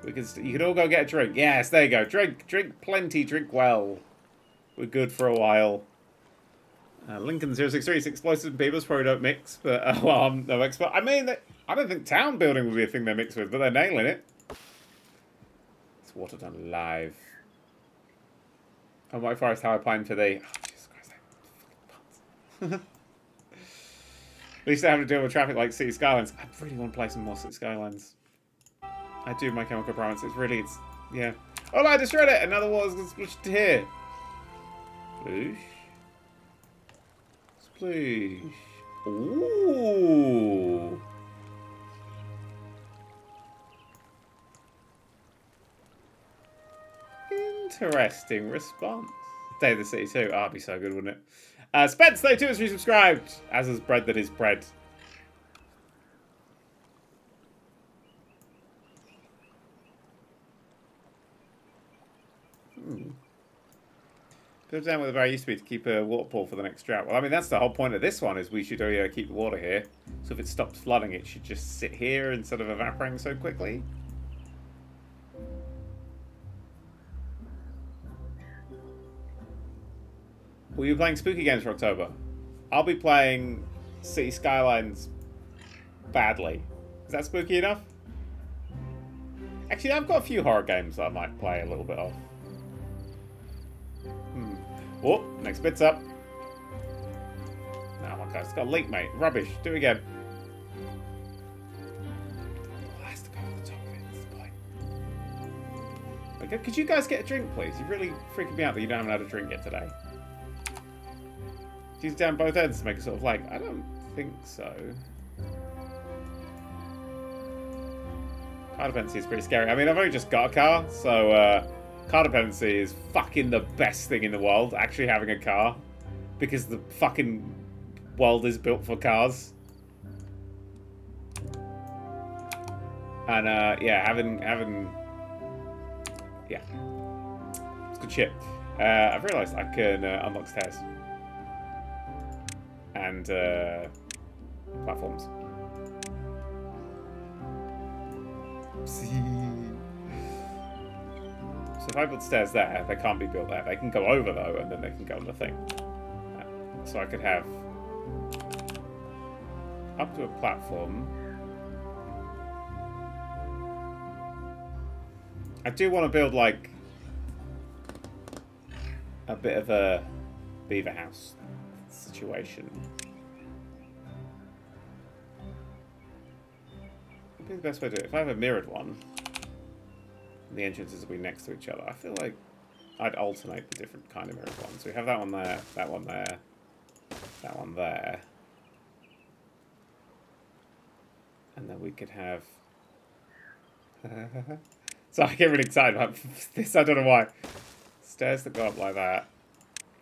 We can st you can all go get a drink. Yes, there you go. Drink, drink plenty, drink well. We're good for a while. Uh, Lincoln zero six three, explosives and beavers probably don't mix, but uh, well, I'm no expert. I mean, they, I don't think town building would be a thing they're mixed with, but they're nailing it. Water done live. And white forest, how I pine for thee. Oh, Jesus Christ, fucking pants. At least I haven't to deal with traffic like City Skylines. I really want to play some more City Skylines. I do my chemical promise. It's really, it's, yeah. Oh, no, I destroyed it! Another water's going to splish to here. Sploosh. Sploosh. Ooh. Interesting response. Day of the City too. Ah, oh, it'd be so good, wouldn't it? Uh, Spence, though, too, is resubscribed. As is bread that is bread. Hmm. Build down where the barrier used to be to keep a water pool for the next drought. Well, I mean, that's the whole point of this one, is we should only uh, keep the water here. So if it stops flooding, it should just sit here instead of evaporating so quickly. Will you be playing spooky games for October? I'll be playing City Skylines badly. Is that spooky enough? Actually, I've got a few horror games that I might play a little bit of. Hmm. Oh, next bit's up. Oh my god, it's got a leak, mate. Rubbish. Do it again. It has to go on the top of it at this point. Okay, could you guys get a drink, please? You're really freaking me out that you don't haven't had a drink yet today. Use down both ends to make a sort of like, I don't think so. Car dependency is pretty scary. I mean, I've only just got a car, so uh, car dependency is fucking the best thing in the world, actually having a car. Because the fucking world is built for cars. And uh, yeah, having, having, yeah, it's good shit. Uh, I've realised I can uh, unlock stairs. And uh, platforms. See. So if I build stairs there, they can't be built there. They can go over though, and then they can go on the thing. So I could have up to a platform. I do want to build like a bit of a beaver house situation. Would be the best way to do it. If I have a mirrored one, the entrances will be next to each other. I feel like I'd alternate the different kind of mirrored ones. So we have that one there, that one there, that one there. And then we could have... so I get really excited about this, I don't know why. Stairs that go up like that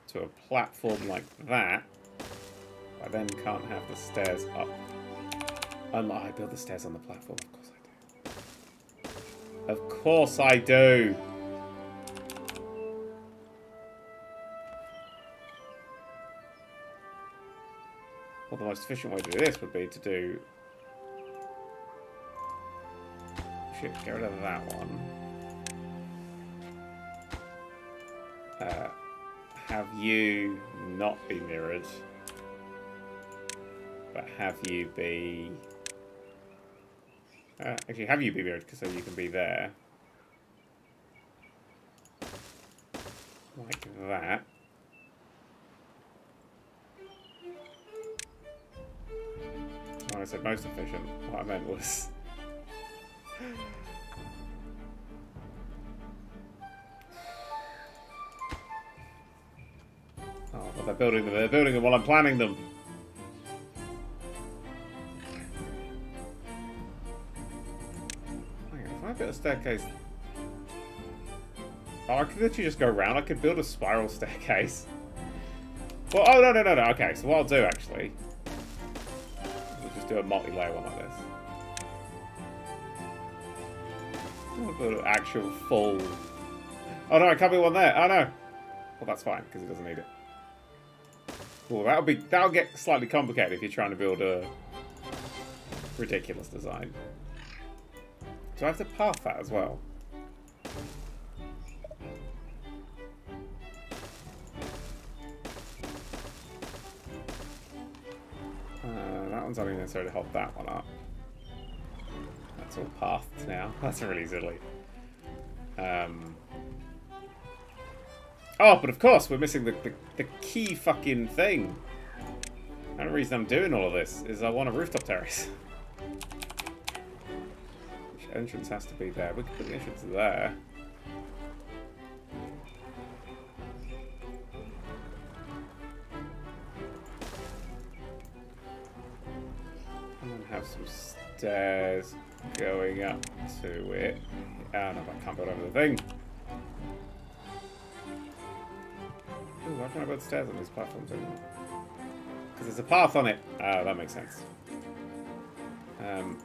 to a platform like that. I then can't have the stairs up. Unlike I build the stairs on the platform, of course I do. Of course I do! Well, the most efficient way to do this would be to do... Get rid of that one. Uh, have you not be mirrored, but have you be... Uh, actually, have you be mirrored, because so you can be there. Like that. When I said most efficient, what I meant was... Oh, but they're building them. They're building them while I'm planning them. Hang on, if I built a staircase... Oh, I could literally just go around. I could build a spiral staircase. Well, oh, no, no, no, no. Okay, so what I'll do, actually... We'll just do a multi-layer one like this. The actual full. Oh no, I can't be one there. Oh no. Well, that's fine because it doesn't need it. Well, that'll be that'll get slightly complicated if you're trying to build a ridiculous design. Do I have to path that as well? Uh, that one's only necessarily hold that one up. It's all paths now. That's really silly. Um. Oh, but of course we're missing the, the, the key fucking thing. And the reason I'm doing all of this is I want a rooftop terrace. Which entrance has to be there. We could put the entrance there. And then have some stairs going up to it. Oh no, I can't build over the thing. Ooh, why can't I build stairs on these platforms anymore? Because there's a path on it. Oh, that makes sense. Um,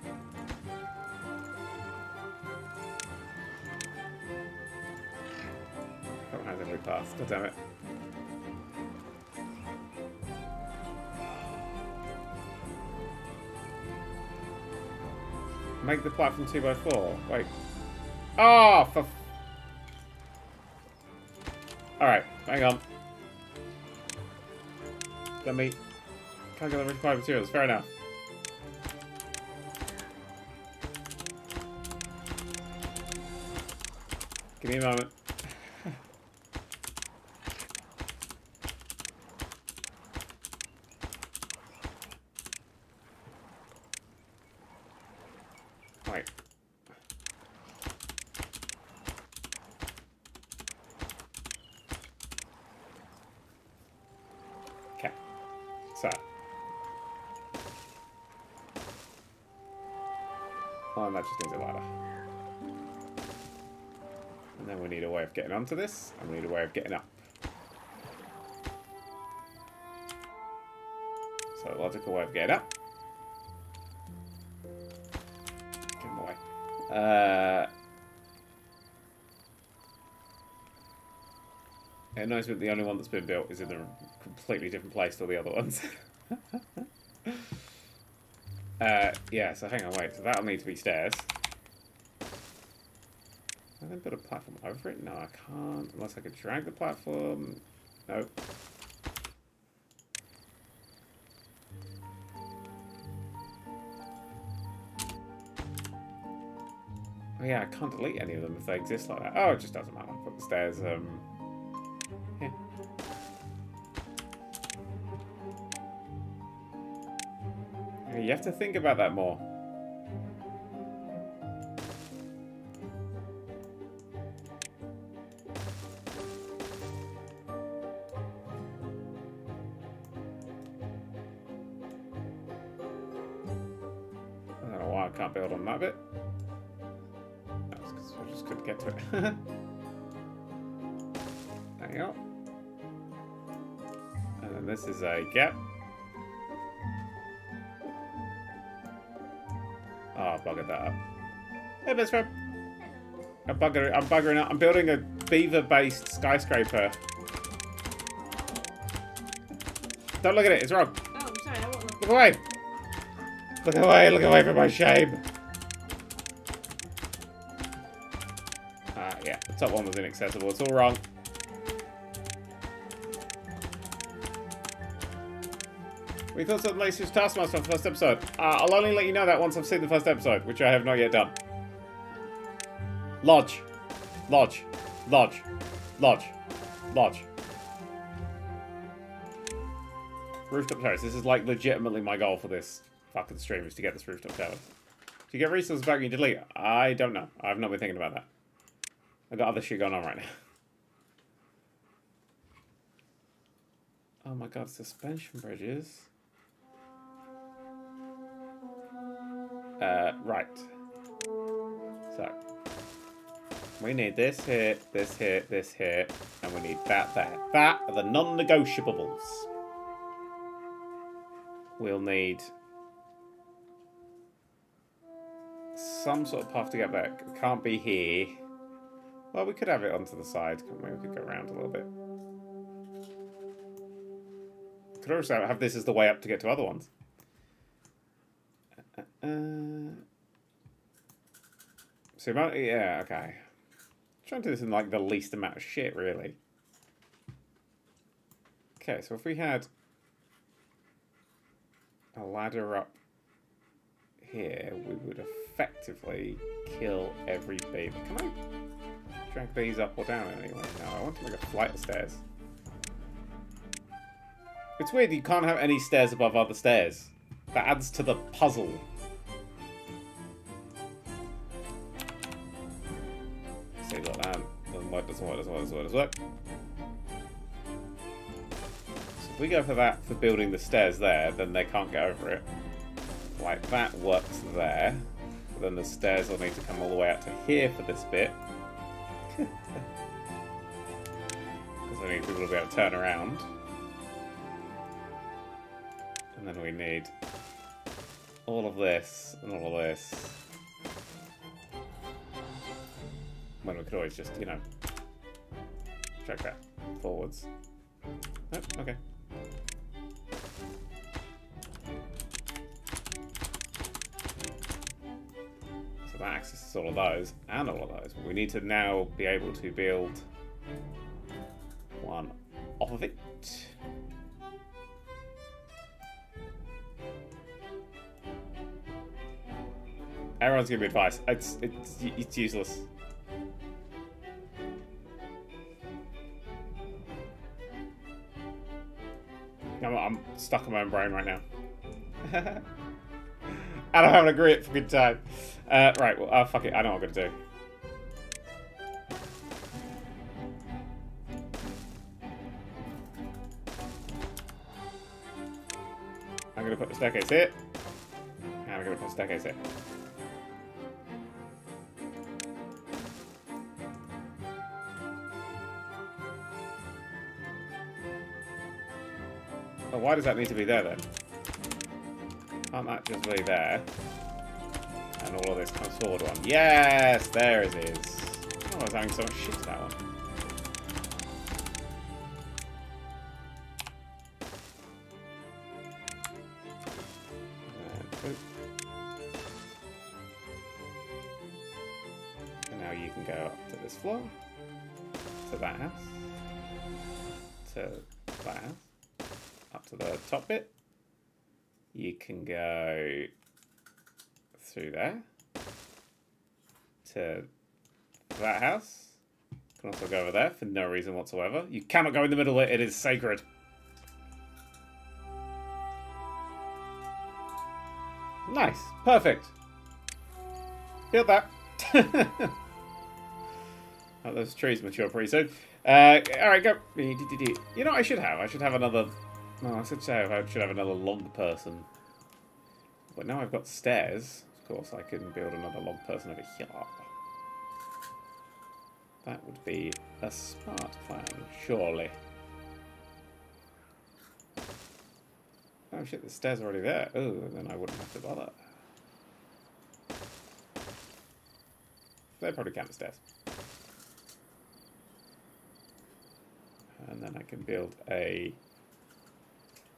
I don't have every path. God damn it. Make the platform two by four. Wait. Oh, for... Alright, hang on. Let me... Can't get the required materials. Fair enough. Give me a moment. Getting onto this, and we need a way of getting up. So a logical way of getting up. Get away. Uh, it annoys me that the only one that's been built is in a completely different place to all the other ones. uh, yeah, so hang on, wait. So that'll need to be stairs. Can I put a platform over it? No, I can't. Unless I could drag the platform. Nope. Oh yeah, I can't delete any of them if they exist like that. Oh, it just doesn't matter. Put the stairs um, here. You have to think about that more. I don't know why I can't build on that bit. That's because I just couldn't get to it. There you go. And then this is a gap. Oh, bugger that up. Hey, best friend. I'm buggering, I'm buggering up. I'm building a beaver-based skyscraper. Don't look at it. It's wrong. Oh, I'm sorry. I won't look. Look away. Look away. Look away from my shame. Ah, uh, yeah. The top one was inaccessible. It's all wrong. We thought something like this Taskmaster on the first episode. Uh, I'll only let you know that once I've seen the first episode, which I have not yet done. Lodge. Lodge. Lodge. Lodge. Lodge. Rooftop terrace. This is like legitimately my goal for this fucking stream, is to get this rooftop terrace. Do you get resources back when you delete? I don't know. I've not been thinking about that. I've got other shit going on right now. Oh my god, suspension bridges. Uh, right. So. We need this here, this here, this here, and we need that there. That are the non-negotiables. We'll need some sort of path to get back. It can't be here. Well, we could have it onto the side, couldn't we? We could go around a little bit. Could also have this as the way up to get to other ones. Uh, so, yeah, okay. I'm trying to do this in like the least amount of shit, really. Okay, so if we had a ladder up here, we would effectively kill every beaver. Can I drag these up or down anyway? No, I want to make a flight of stairs. It's weird, you can't have any stairs above other stairs. That adds to the puzzle. See, look, that doesn't work, doesn't work, doesn't work, doesn't work, doesn't work. So if we go for that, for building the stairs there, then they can't get over it. Like, that works there. But then the stairs will need to come all the way out to here for this bit. Because I need people to be able to turn around. And then we need all of this and all of this. Well, we could always just, you know, check that forwards. Oh, okay. So that accesses all of those and all of those. We need to now be able to build one off of it. Everyone's giving me advice. It's, it's, it's useless. I'm, I'm stuck in my own brain right now. And I'm having a great fucking time. Uh, right, well, uh, fuck it. I know what I'm going to do. I'm going to put the staircase here. And I'm going to put the staircase here. Why does that need to be there, then? Can't that just be there? And all of this comes forward one. Yes! There it is. Oh, I was having so much shit to that one. And now you can go up to this floor. To that house. To that house. Up to the top bit. You can go through there to that house. You can also go over there for no reason whatsoever. You cannot go in the middle of it, it is sacred. Nice. Perfect. Get that. Oh, those trees mature pretty soon. Uh, Alright, go. You know what I should have? I should have another... No, I should say I should have another log person. But now I've got stairs. Of course, I can build another log person over here. That would be a smart plan, surely. Oh shit, the stairs are already there. Oh, then I wouldn't have to bother. They probably count the stairs. And then I can build a...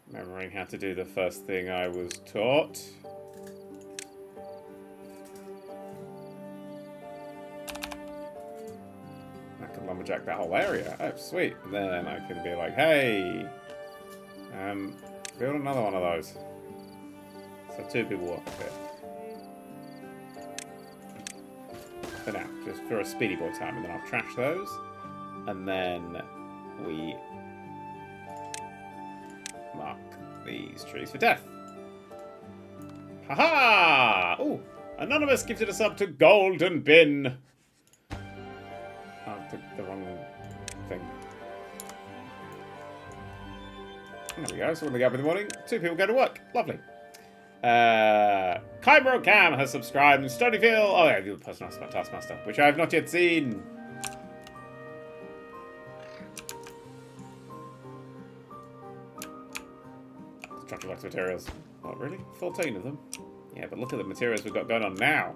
Remembering how to do the first thing I was taught. I can lumberjack that whole area. Oh, sweet. Then I can be like, hey, um, build another one of those. So two people walk a bit. For now, just for a speedy boy time, and then I'll trash those. And then we mark these trees for death. Ha-ha! Oh, Anonymous gifted us up to Golden Bin. Oh, I took the wrong thing. There we go. So when we go up in the morning, two people go to work. Lovely. Uh, Kaimro Cam has subscribed, and Stonyfield. Oh, yeah, the other person asked about Taskmaster, which I have not yet seen. Construction box materials. Not really. fourteen of them. Yeah, but look at the materials we've got going on now.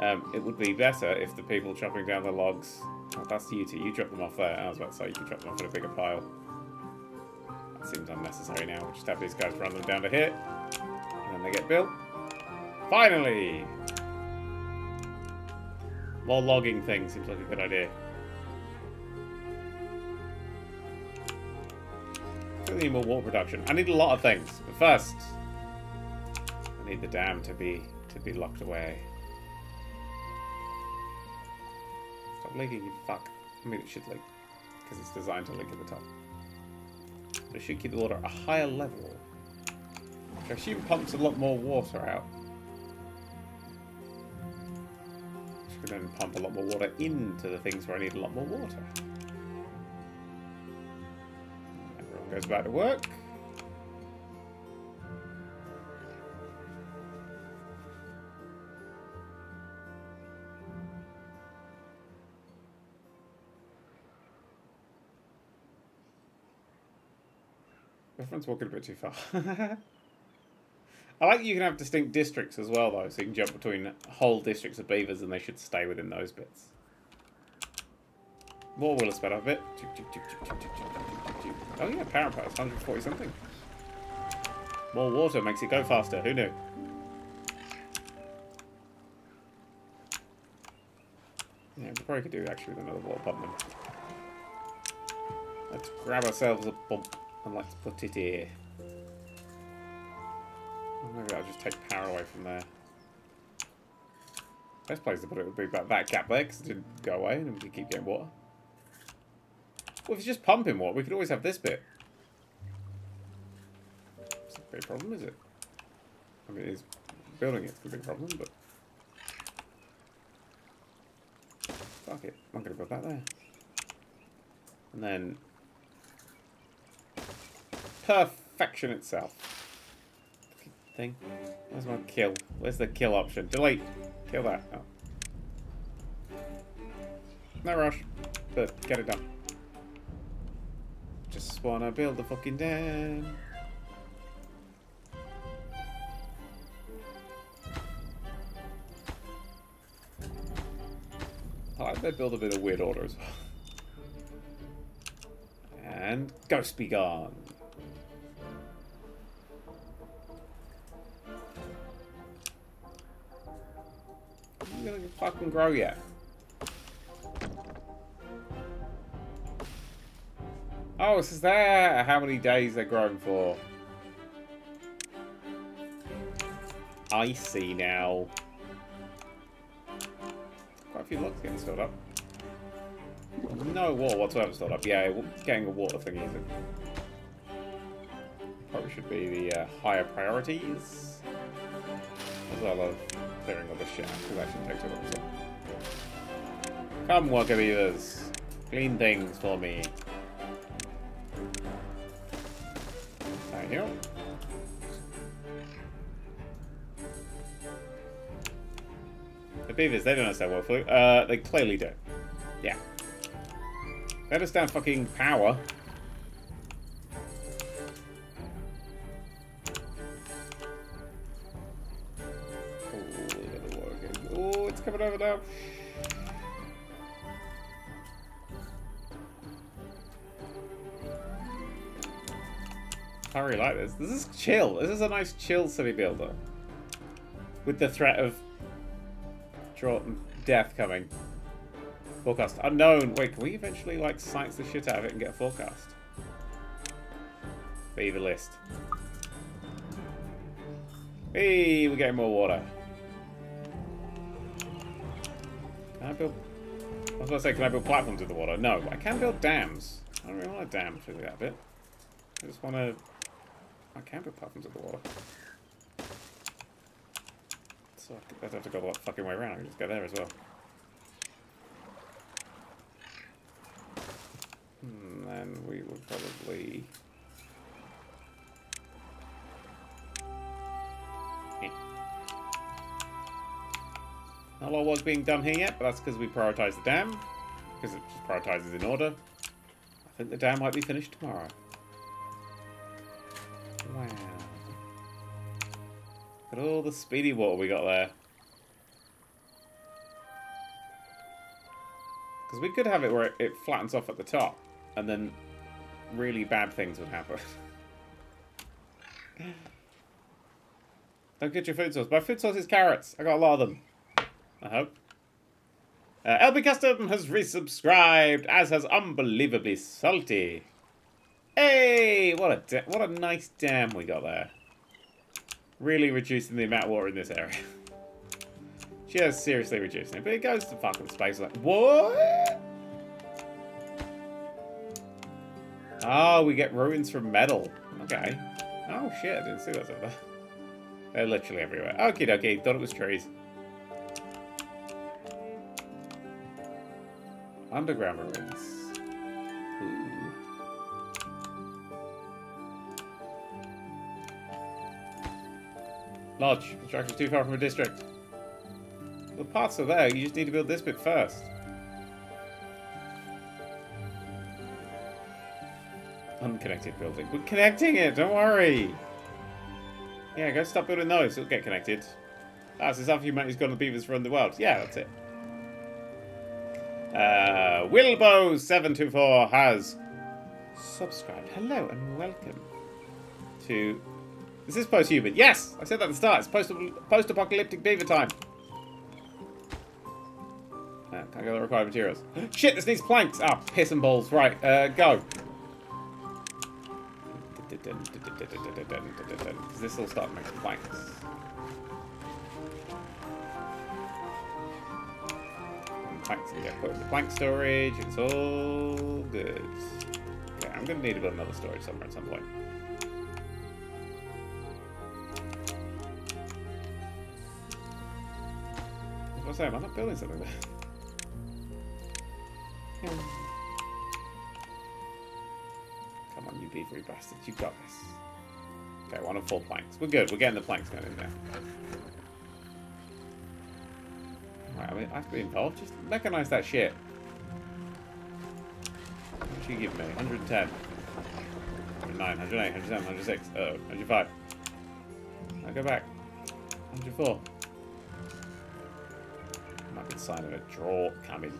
Um, it would be better if the people chopping down the logs. Oh, that's you two. You drop them off there. I was about to say you can drop them off in a bigger pile. Seems unnecessary now. We'll just have these guys run them down to here. And then they get built. Finally! More logging thing seems like a good idea. I need more water production. I need a lot of things. But first, I need the dam to be to be locked away. Stop leaking, you fuck. I mean, it should leak. Because it's designed to leak at the top. It should keep the water at a higher level, which I assume pumps a lot more water out. Which can then pump a lot more water into the things where I need a lot more water. Everyone goes back to work. Everyone's walking a bit too far. I like that you can have distinct districts as well, though, so you can jump between whole districts of beavers, and they should stay within those bits. More will is better a bit. Oh yeah, power power, it's one hundred forty something. More water makes it go faster. Who knew? Yeah, we probably could do actually with another water pump. Let's grab ourselves a pump. And let's put it here. Maybe I'll just take power away from there. Best place to put it would be about that gap there, because it didn't go away, and we could keep getting water. Well, if it's just pumping water, we could always have this bit. It's not a big problem, is it? I mean, it is building it's a big problem, but... Fuck it, I'm going to put that there. And then... Perfection itself. Thing. Where's my kill? Where's the kill option? Delete. Kill that. Oh. No rush, but get it done. Just wanna build the fucking dam. I like they build a bit of weird order as well. And ghost be gone. It's not gonna fucking grow yet. Oh, it says there how many days they're growing for. I see now. Quite a few logs getting stored up. No water whatsoever stored up. Yeah, getting a water thing is it. Probably should be the uh, higher priorities. because I love clearing all the shit out, because it actually takes a lot of time. Come, worker beavers. Clean things for me. Right here. The beavers, they don't understand what food. Uh, they clearly do. Yeah. They understand fucking power. Oh, it's coming over now. I really like this. This is chill. This is a nice chill city builder. With the threat of draw death coming. Forecast unknown. Wait, can we eventually like science the shit out of it and get a forecast? Beaver list. Hey, we're getting more water. Can I build? I was gonna say, can I build platforms with the water? No, I can build dams. I don't really want a dam through that bit. I just want to. I can build platforms with the water. So I don't have to go the fucking way around. I can just go there as well. And then we would probably. Yeah. Not a lot of work's being done here yet, but that's because we prioritise the dam. Because it just prioritises in order. I think the dam might be finished tomorrow. Wow. Look at all the speedy water we got there. Because we could have it where it, it flattens off at the top, and then really bad things would happen. Don't get your food source. My food source is carrots. I got a lot of them. I hope. Uh, L B Custom has resubscribed, as has Unbelievably Salty. Hey, what a da what a nice dam we got there. Really reducing the amount of water in this area. Just seriously reducing it, but it goes to fucking space like what? Oh, we get ruins from metal. Okay. Oh shit, I didn't see that over there. They're literally everywhere. Okie dokie, thought it was trees. Underground ruins. Lodge. Construction's too far from a district. The parts are there, you just need to build this bit first. Unconnected building. We're connecting it, don't worry! Yeah, go stop building those, it'll get connected. That's the stuff humanity's got on the beavers run the world. Yeah, that's it. Uh, Wilbo seven two four has subscribed. Hello and welcome to... This is post-human. Yes! I said that at the start. It's post-apocalyptic beaver time. Uh, can't go the required materials. Shit, this needs planks! Ah, oh, piss and balls. Right, uh, go. Because this will start making planks. And planks can get put into plank storage. It's all good. Okay, I'm going to need to build another storage somewhere at some point. What's that? I'm not building something there. Yeah. Come on, you beavery bastards. You've got this. Okay, one of four planks. We're good. We're getting the planks going in there. Right, I mean, I have to be involved. Just mechanize that shit. What you give me? one ten. one oh nine, one oh eight, one oh seven, one oh six. Uh oh, one oh five. Now go back. one oh four. Sign of a draw coming.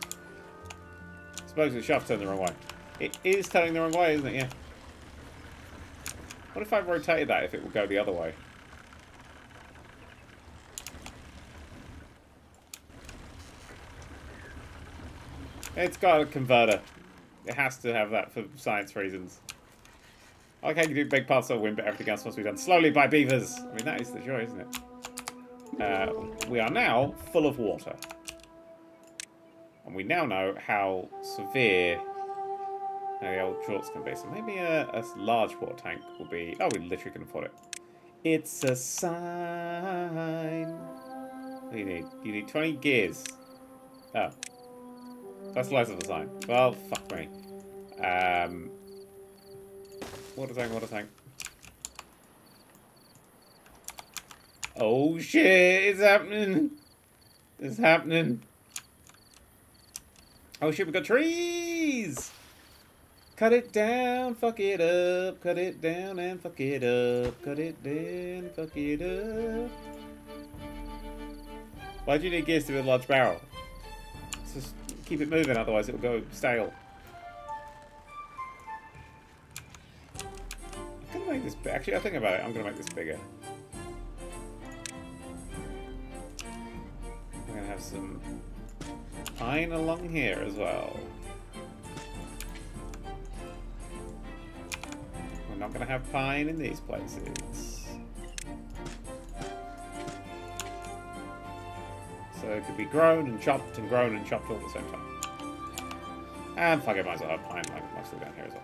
Suppose the shaft turned the wrong way. It is turning the wrong way, isn't it? Yeah. What if I rotated that if it would go the other way? It's got a converter. It has to have that for science reasons. I like how you do big parts of win, but everything else must be done slowly by beavers. I mean, that is the joy, isn't it? Uh, we are now full of water. And we now know how severe the old droughts can be. So maybe a, a large water tank will be... Oh, we literally can afford it. It's a sign. What do you need? You need twenty gears. Oh. That's less of a sign. Well, fuck me. Um. Water tank, water tank. Oh shit, it's happening. It's happening. Oh shit, we got trees! Cut it down, fuck it up. Cut it down and fuck it up. Cut it down, fuck it up. Why do you need gears to build a large barrel? Let's just keep it moving, otherwise it'll go stale. I'm gonna make this big. Actually, I think about it. I'm gonna make this bigger. I'm gonna have some pine along here as well. We're not gonna have pine in these places. So it could be grown and chopped and grown and chopped all at the same time. And fuck it, might as well have pine like mostly down here as well.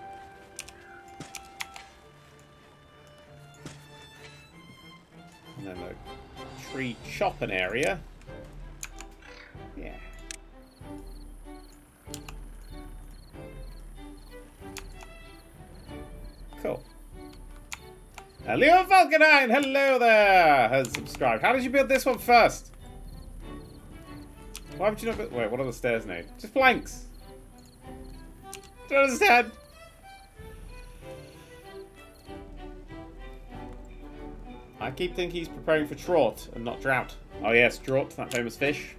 And then the tree chopping area. Yeah. Cool. Uh, Leo Falconine, hello there, has subscribed. How did you build this one first? Why would you not build? Wait, what are the stairs now? Just planks. I don't understand. I keep thinking he's preparing for trout and not drought. Oh yes, trout, that famous fish.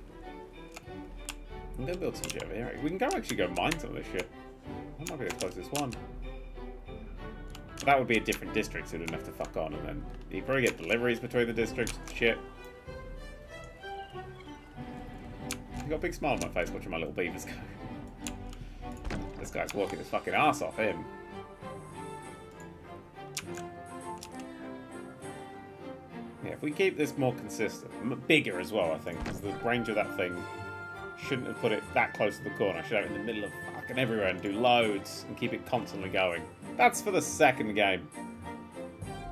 I'm gonna build some shit over here. We can go actually go mine some of this shit. That might be the closest one. But that would be a different district, so it would have to fuck on, and then you'd probably get deliveries between the districts and shit. I've got a big smile on my face watching my little beavers go. This guy's walking his fucking ass off him. Yeah, if we keep this more consistent, bigger as well, I think, because the range of that thing. Shouldn't have put it that close to the corner. I should have it in the middle of fucking everywhere and do loads and keep it constantly going. That's for the second game.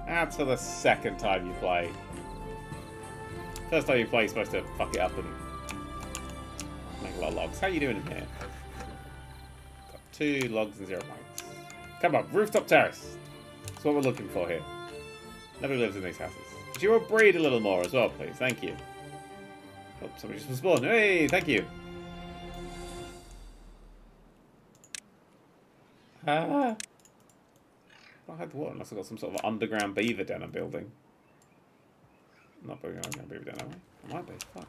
That's for the second time you play. First time you play, you're supposed to fuck it up and make a lot of logs. How are you doing in here? Got two logs and zero planks. Come on, rooftop terrace. That's what we're looking for here. Nobody lives in these houses. Could you all breed a little more as well, please? Thank you. Oh, somebody just spawned. Hey, thank you. Ah. I had the water unless I've got some sort of underground beaver den I'm building. I'm not building an underground beaver den, am I? I might be. Fuck.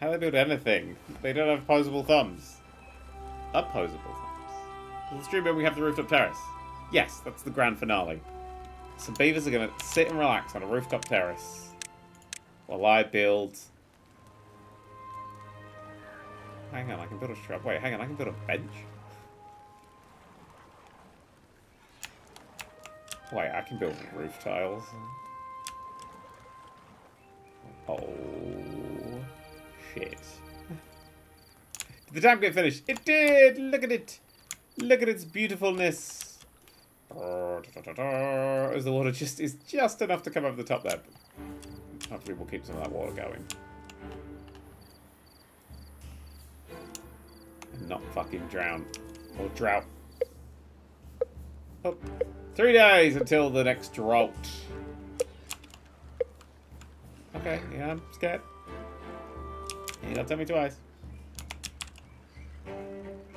How do they build anything? They don't have opposable thumbs. Opposable thumbs. Does the stream where we have the rooftop terrace? Yes, that's the grand finale. Some beavers are going to sit and relax on a rooftop terrace. While I build... Hang on, I can build a shrub. Wait, hang on, I can build a bench? Wait, I can build roof tiles. Oh... Shit. Did the dam get finished? It did! Look at it! Look at its beautifulness! As the water just is just enough to come over the top there. Hopefully we'll keep some of that water going. And not fucking drown. Or drought. Oh. Three days until the next drought. Okay, yeah, I'm scared. You don't tell me twice.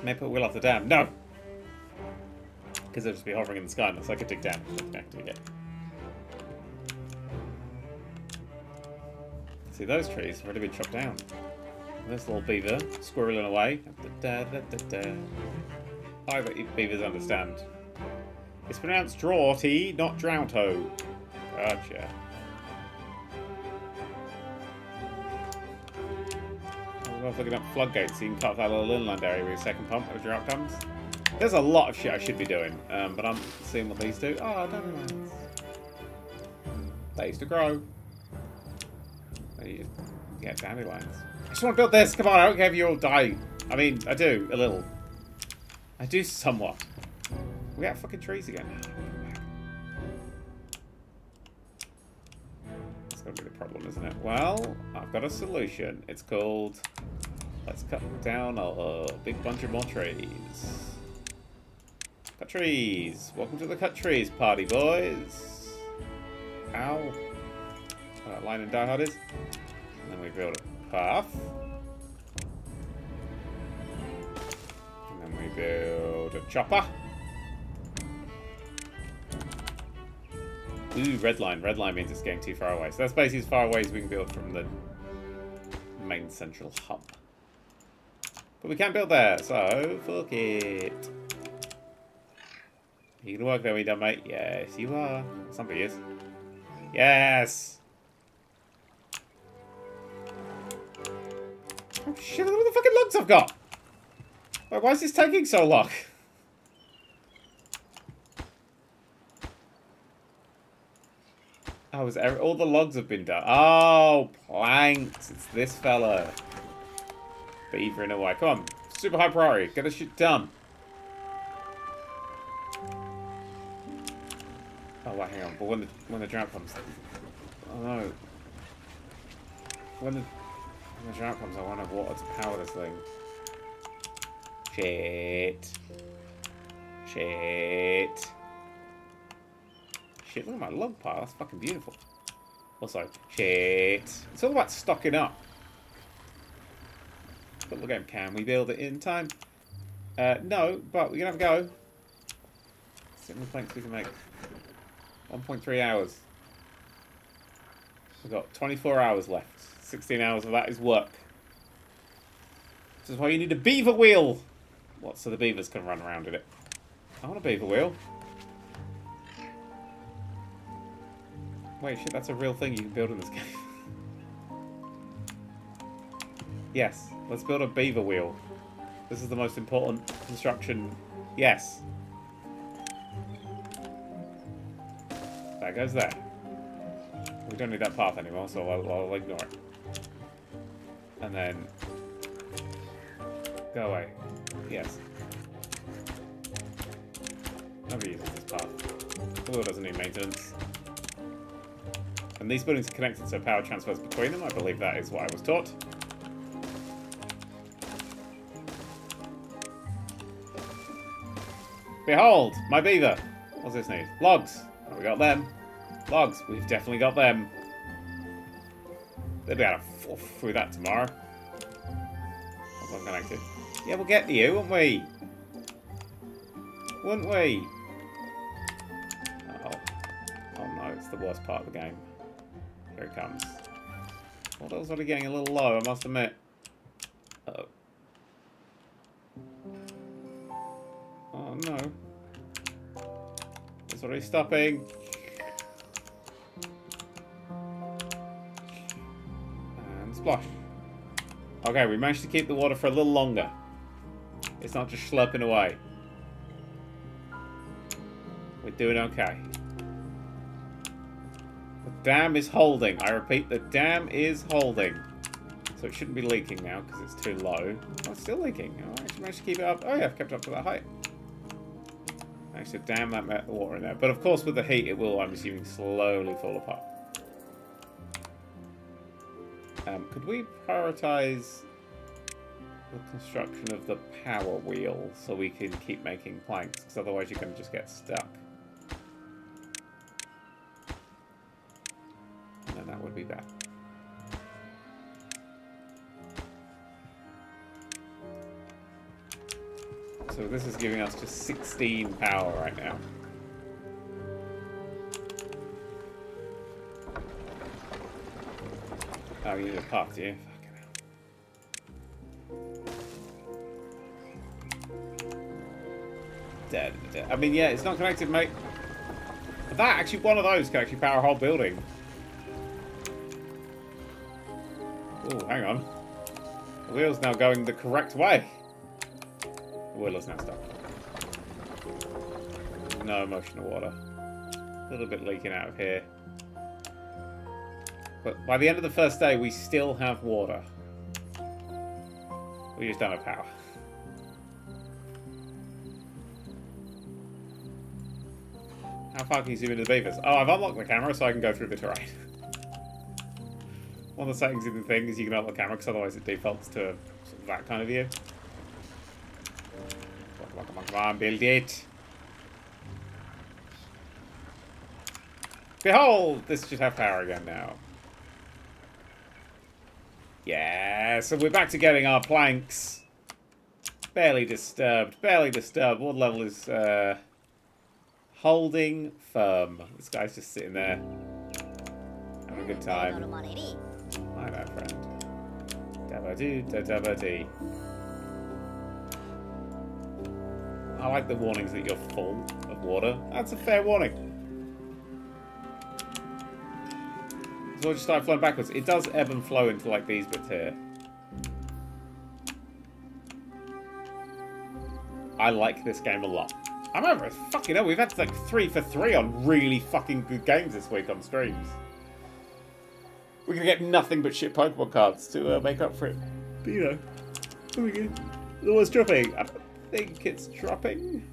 May put Will off the dam. No! Because it'll just be hovering in the sky unless I could dig down. See, those trees have already been chopped down. This little beaver squirreling away. Da, da, da, da, da. I bet beavers understand. It's pronounced droughty, not droughto. Gotcha. I was looking up floodgates so you can cut that little inland area with your second pump when drought comes. There's a lot of shit I should be doing, um, but I'm seeing what these do. Oh, dandelions. They used to grow. Yeah, dandelions. I just want to build this. Come on, I don't care if you all die. I mean, I do a little. I do somewhat. We got fucking trees again. gonna be the problem, isn't it? Well, I've got a solution. It's called, let's cut down a big bunch of more trees. Cut trees! Welcome to the cut trees party, boys! Ow. That line in Die Hard is. And then we build a path. And then we build a chopper. Ooh, red line. Red line means it's getting too far away. So that's basically as far away as we can build from the main central hub. But we can't build there, so fuck it. You can work there when you're done, mate. Yes, you are. Somebody is. Yes! Oh shit, look at all the fucking logs I've got! Wait, why is this taking so long? Oh, is there, all the logs have been done. Oh, planks. It's this fella. Beaver in a way. Come on. Super high priority. Get this shit done. Oh, wait, hang on. But when the, when the drought comes... Oh, no. When the, when the drought comes, I want to have water to power this thing. Shit. Shit. Shit, look at my log pile. That's fucking beautiful. Also, shit. It's all about stocking up. But look at him. Can we build it in time? Uh, no, but we can have a go. See how many planks we can make. one point three hours. We've got twenty-four hours left. sixteen hours of that is work. This is why you need a beaver wheel. What, so the beavers can run around in it. I want a beaver wheel. Wait, shit, that's a real thing you can build in this game. Yes, let's build a beaver wheel. This is the most important construction. Yes. That goes there. We don't need that path anymore, so I'll, I'll ignore it. And then... Go away. Yes. Nobody uses this path. The wheel doesn't need maintenance. And these buildings are connected, so power transfers between them. I believe that is what I was taught. Behold, my beaver. What's this need? Logs. Oh, we got them. Logs. We've definitely got them. They'll be able to fall through that tomorrow. That's not connected. Yeah, we'll get to you, won't we? Wouldn't we? Uh oh. Oh no, it's the worst part of the game. Here it comes. Well, those are getting a little low, I must admit. Uh-oh. Oh, no. It's already stopping. And splash. Okay, we managed to keep the water for a little longer. It's not just slurping away. We're doing okay. The dam is holding. I repeat, the dam is holding. So it shouldn't be leaking now because it's too low. Oh, it's still leaking. Oh, I actually managed to keep it up. Oh, yeah, I've kept it up to that height. Actually, damn, that met the water in there. But of course, with the heat, it will, I'm assuming, slowly fall apart. Um, could we prioritize the construction of the power wheel so we can keep making planks? Because otherwise, you're going to just get stuck. And then that would be bad. So this is giving us just sixteen power right now. Oh, you need a path, do you? Fucking hell. Dead, dead. I mean, yeah, it's not connected, mate. But that, actually, one of those can actually power a whole building. Oh, hang on. The wheel's now going the correct way. Wheeler's now stuck. No emotional water. A little bit leaking out of here. But by the end of the first day, we still have water. We just don't have power. How far can you zoom into the beavers? Oh, I've unlocked the camera so I can go through the terrain. One of the settings in the thing is you can alter the camera, because otherwise it defaults to sort of that kind of view. Come on, come on, come on, build it. Behold! This should have power again now. Yeah, so we're back to getting our planks. Barely disturbed, barely disturbed. One level is uh, holding firm. This guy's just sitting there. Having a good time. My bad friend. Dabba-doo, da-dabba-dee. I like the warnings that you're full of water. That's a fair warning. So I'll just start flowing backwards. It does ebb and flow into like these bits here. I like this game a lot. I remember, fucking hell, we've had like three for three on really fucking good games this week on streams. We're gonna get nothing but shit Pokemon cards to uh, make up for it. But you know, here we go. Oh, it's dropping. I don't think it's dropping.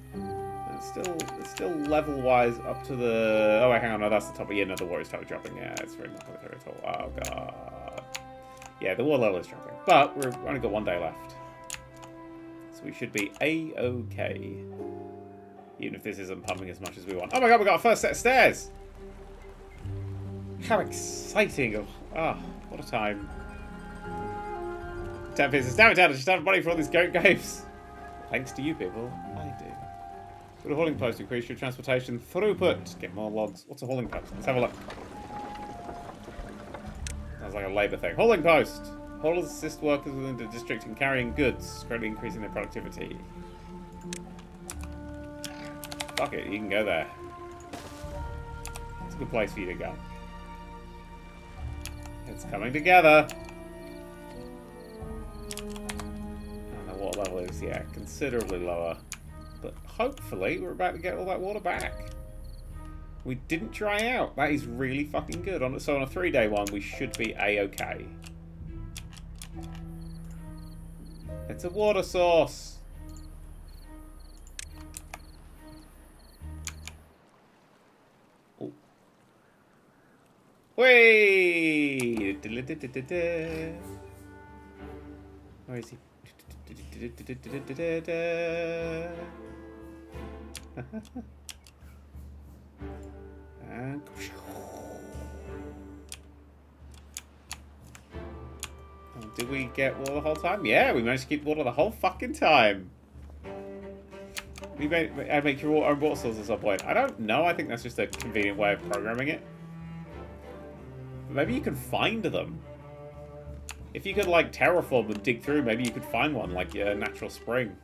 It's still, it's still level-wise up to the... Oh, wait, hang on, no, that's the top of... Yeah, no, the water is totally dropping. Yeah, it's really not going to at all. Oh, God. Yeah, the water level is dropping. But we've only got one day left. So we should be A-OK. Even if this isn't pumping as much as we want. Oh, my God, we got our first set of stairs! How exciting! Oh, oh what a time. Damn it, damn it, I just have money for all these goat games. Thanks to you, people. I do. Put a hauling post, increase your transportation throughput. Get more logs. What's a hauling post? Let's have a look. Sounds like a labour thing. Hauling post! Haulers assist workers within the district in carrying goods, greatly increasing their productivity. Fuck it, you can go there. It's a good place for you to go. It's coming together! I don't know what level it is, yeah, considerably lower. But hopefully we're about to get all that water back. We didn't dry out. That is really fucking good. On so on a three-day one, we should be A-OK. It's a water source. Oh. Wait. Where is he? And did we get water the whole time? Yeah, we managed to keep water the whole fucking time. We make, I make your own water source at some point. I don't know. I think that's just a convenient way of programming it. Maybe you can find them. If you could, like, terraform and dig through, maybe you could find one, like your natural spring.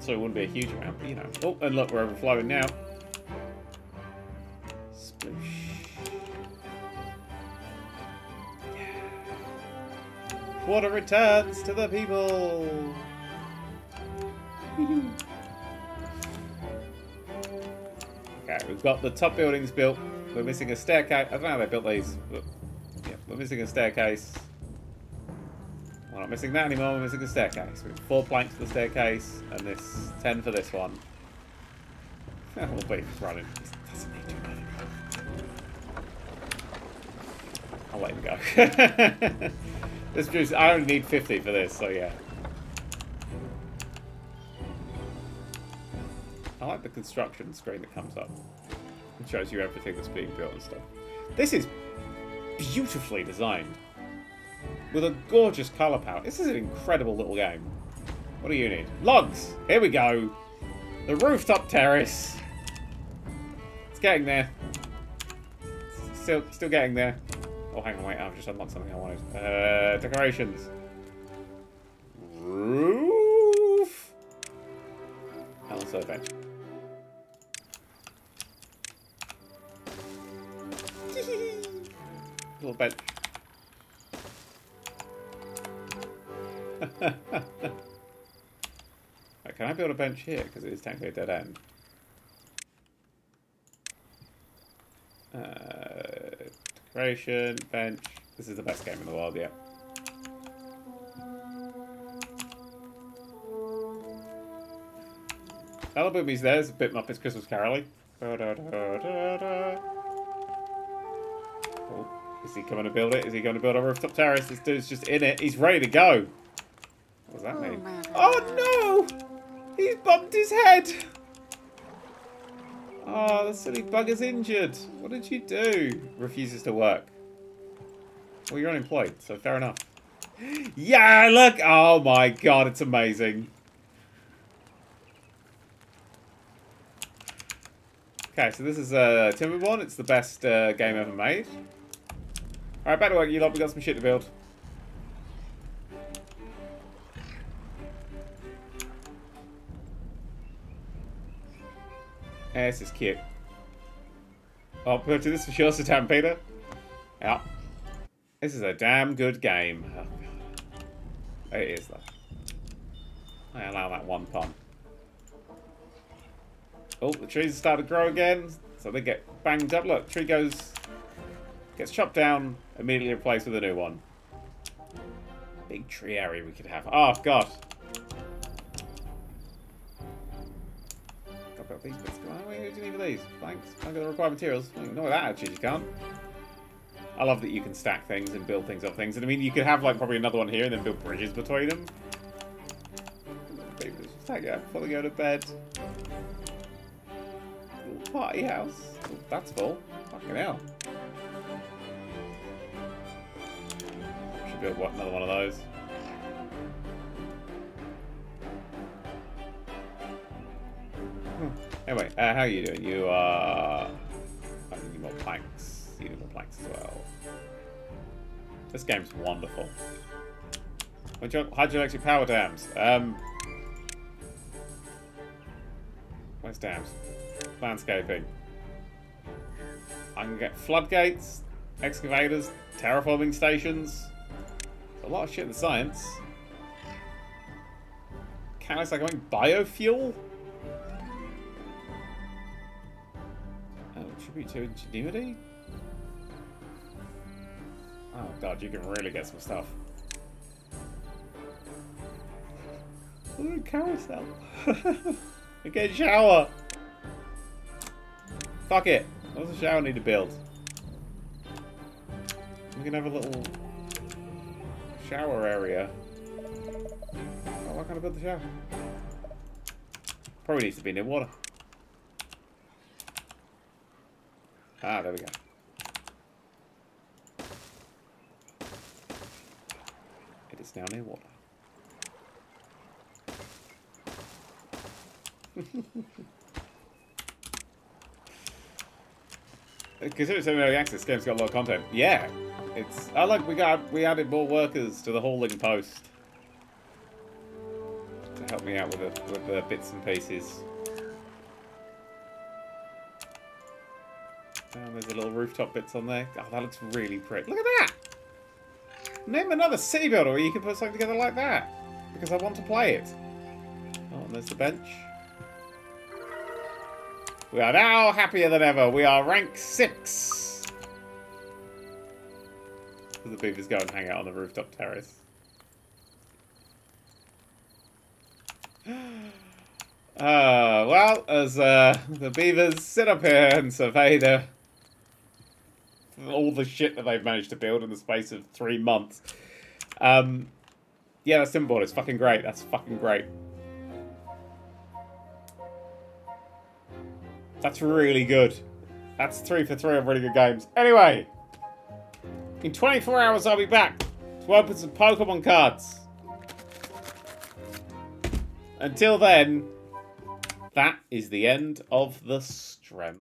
So it wouldn't be a huge amount, but, you know. Oh, and look, we're overflowing now. Splish. Yeah. Water returns to the people! Okay, we've got the top buildings built. We're missing a staircase. I don't know how they built these, but... Yeah, we're missing a staircase. We're not missing that anymore, we're missing the staircase. We've got four planks for the staircase, and this ten for this one. We'll be running. This doesn't need to run. I'll let him go. This juice, I only need fifty for this, so yeah. I like the construction screen that comes up. It shows you everything that's being built and stuff. This is beautifully designed. With a gorgeous colour palette. This is an incredible little game. What do you need? Logs! Here we go! The rooftop terrace! It's getting there. Still still getting there. Oh, hang on, wait, I've just unlocked something I wanted. Uh, decorations. Roof! And also a bench. Little bench. Right, can I build a bench here? Because it is technically a dead end. Uh, decoration, bench. This is the best game in the world, yeah. That'll put me there. It's a bit Muppets Christmas Carol-y. Da, da, da, da, da. Cool. Is he coming to build it? Is he going to build a rooftop terrace? This dude's just in it. He's ready to go. What does that mean? Oh, no! He's bumped his head. Oh, the silly bugger's injured. What did you do? Refuses to work. Well, you're unemployed, so fair enough. Yeah, look. Oh, my God. It's amazing. Okay, so this is uh, Timberborn. It's the best uh, game ever made. Alright, back to work, you lot. We've got some shit to build. Yeah, this is cute. I'll put this for sure, Satan Peter. Yeah. This is a damn good game. Oh, God. It is, though. I allow that one pun. Oh, the trees start to grow again, so they get banged up. Look, tree goes... Gets chopped down, immediately replaced with a new one. Big tree area we could have. Oh, God. Got about these bits. Why do you need these? Thanks. I've got the required materials. Not with that attitude, you can't. I love that you can stack things and build things off things. And I mean, you could have, like, probably another one here and then build bridges between them. Maybe just take it out before they go to bed. Little party house. Oh, that's full. Fucking hell. Build what, another one of those. Hmm. Anyway, uh, how are you doing? You are... Uh, I need more planks. You need more planks as well. This game's wonderful. How'd you, how'd you like your power dams? Um, where's dams? Landscaping. I can get floodgates, excavators, terraforming stations. A lot of shit in the science. Can I start going biofuel? Oh, tribute to ingenuity? Oh, God, you can really get some stuff. Ooh, carousel. Okay, shower. Fuck it. What does a shower need to build? We can have a little... shower area. Oh, why can't I build the shower? Probably needs to be near water. Ah, there we go. It is now near water. Considering it's only early access, this game's got a lot of content. Yeah! It's, oh look, we got we added more workers to the hauling post to help me out with the, with the bits and pieces. Oh, there's the little rooftop bits on there. Oh, that looks really pretty. Look at that! Name another city builder where you can put something together like that, because I want to play it. Oh, and there's the bench. We are now happier than ever. We are rank six. The beavers go and hang out on the rooftop terrace. Uh, well, as uh, the beavers sit up here and survey the, all the shit that they've managed to build in the space of three months. Um, yeah, that's Timberborn. It's fucking great. That's fucking great. That's really good. That's three for three of really good games. Anyway... In twenty-four hours, I'll be back to open some Pokemon cards. Until then, that is the end of the stream.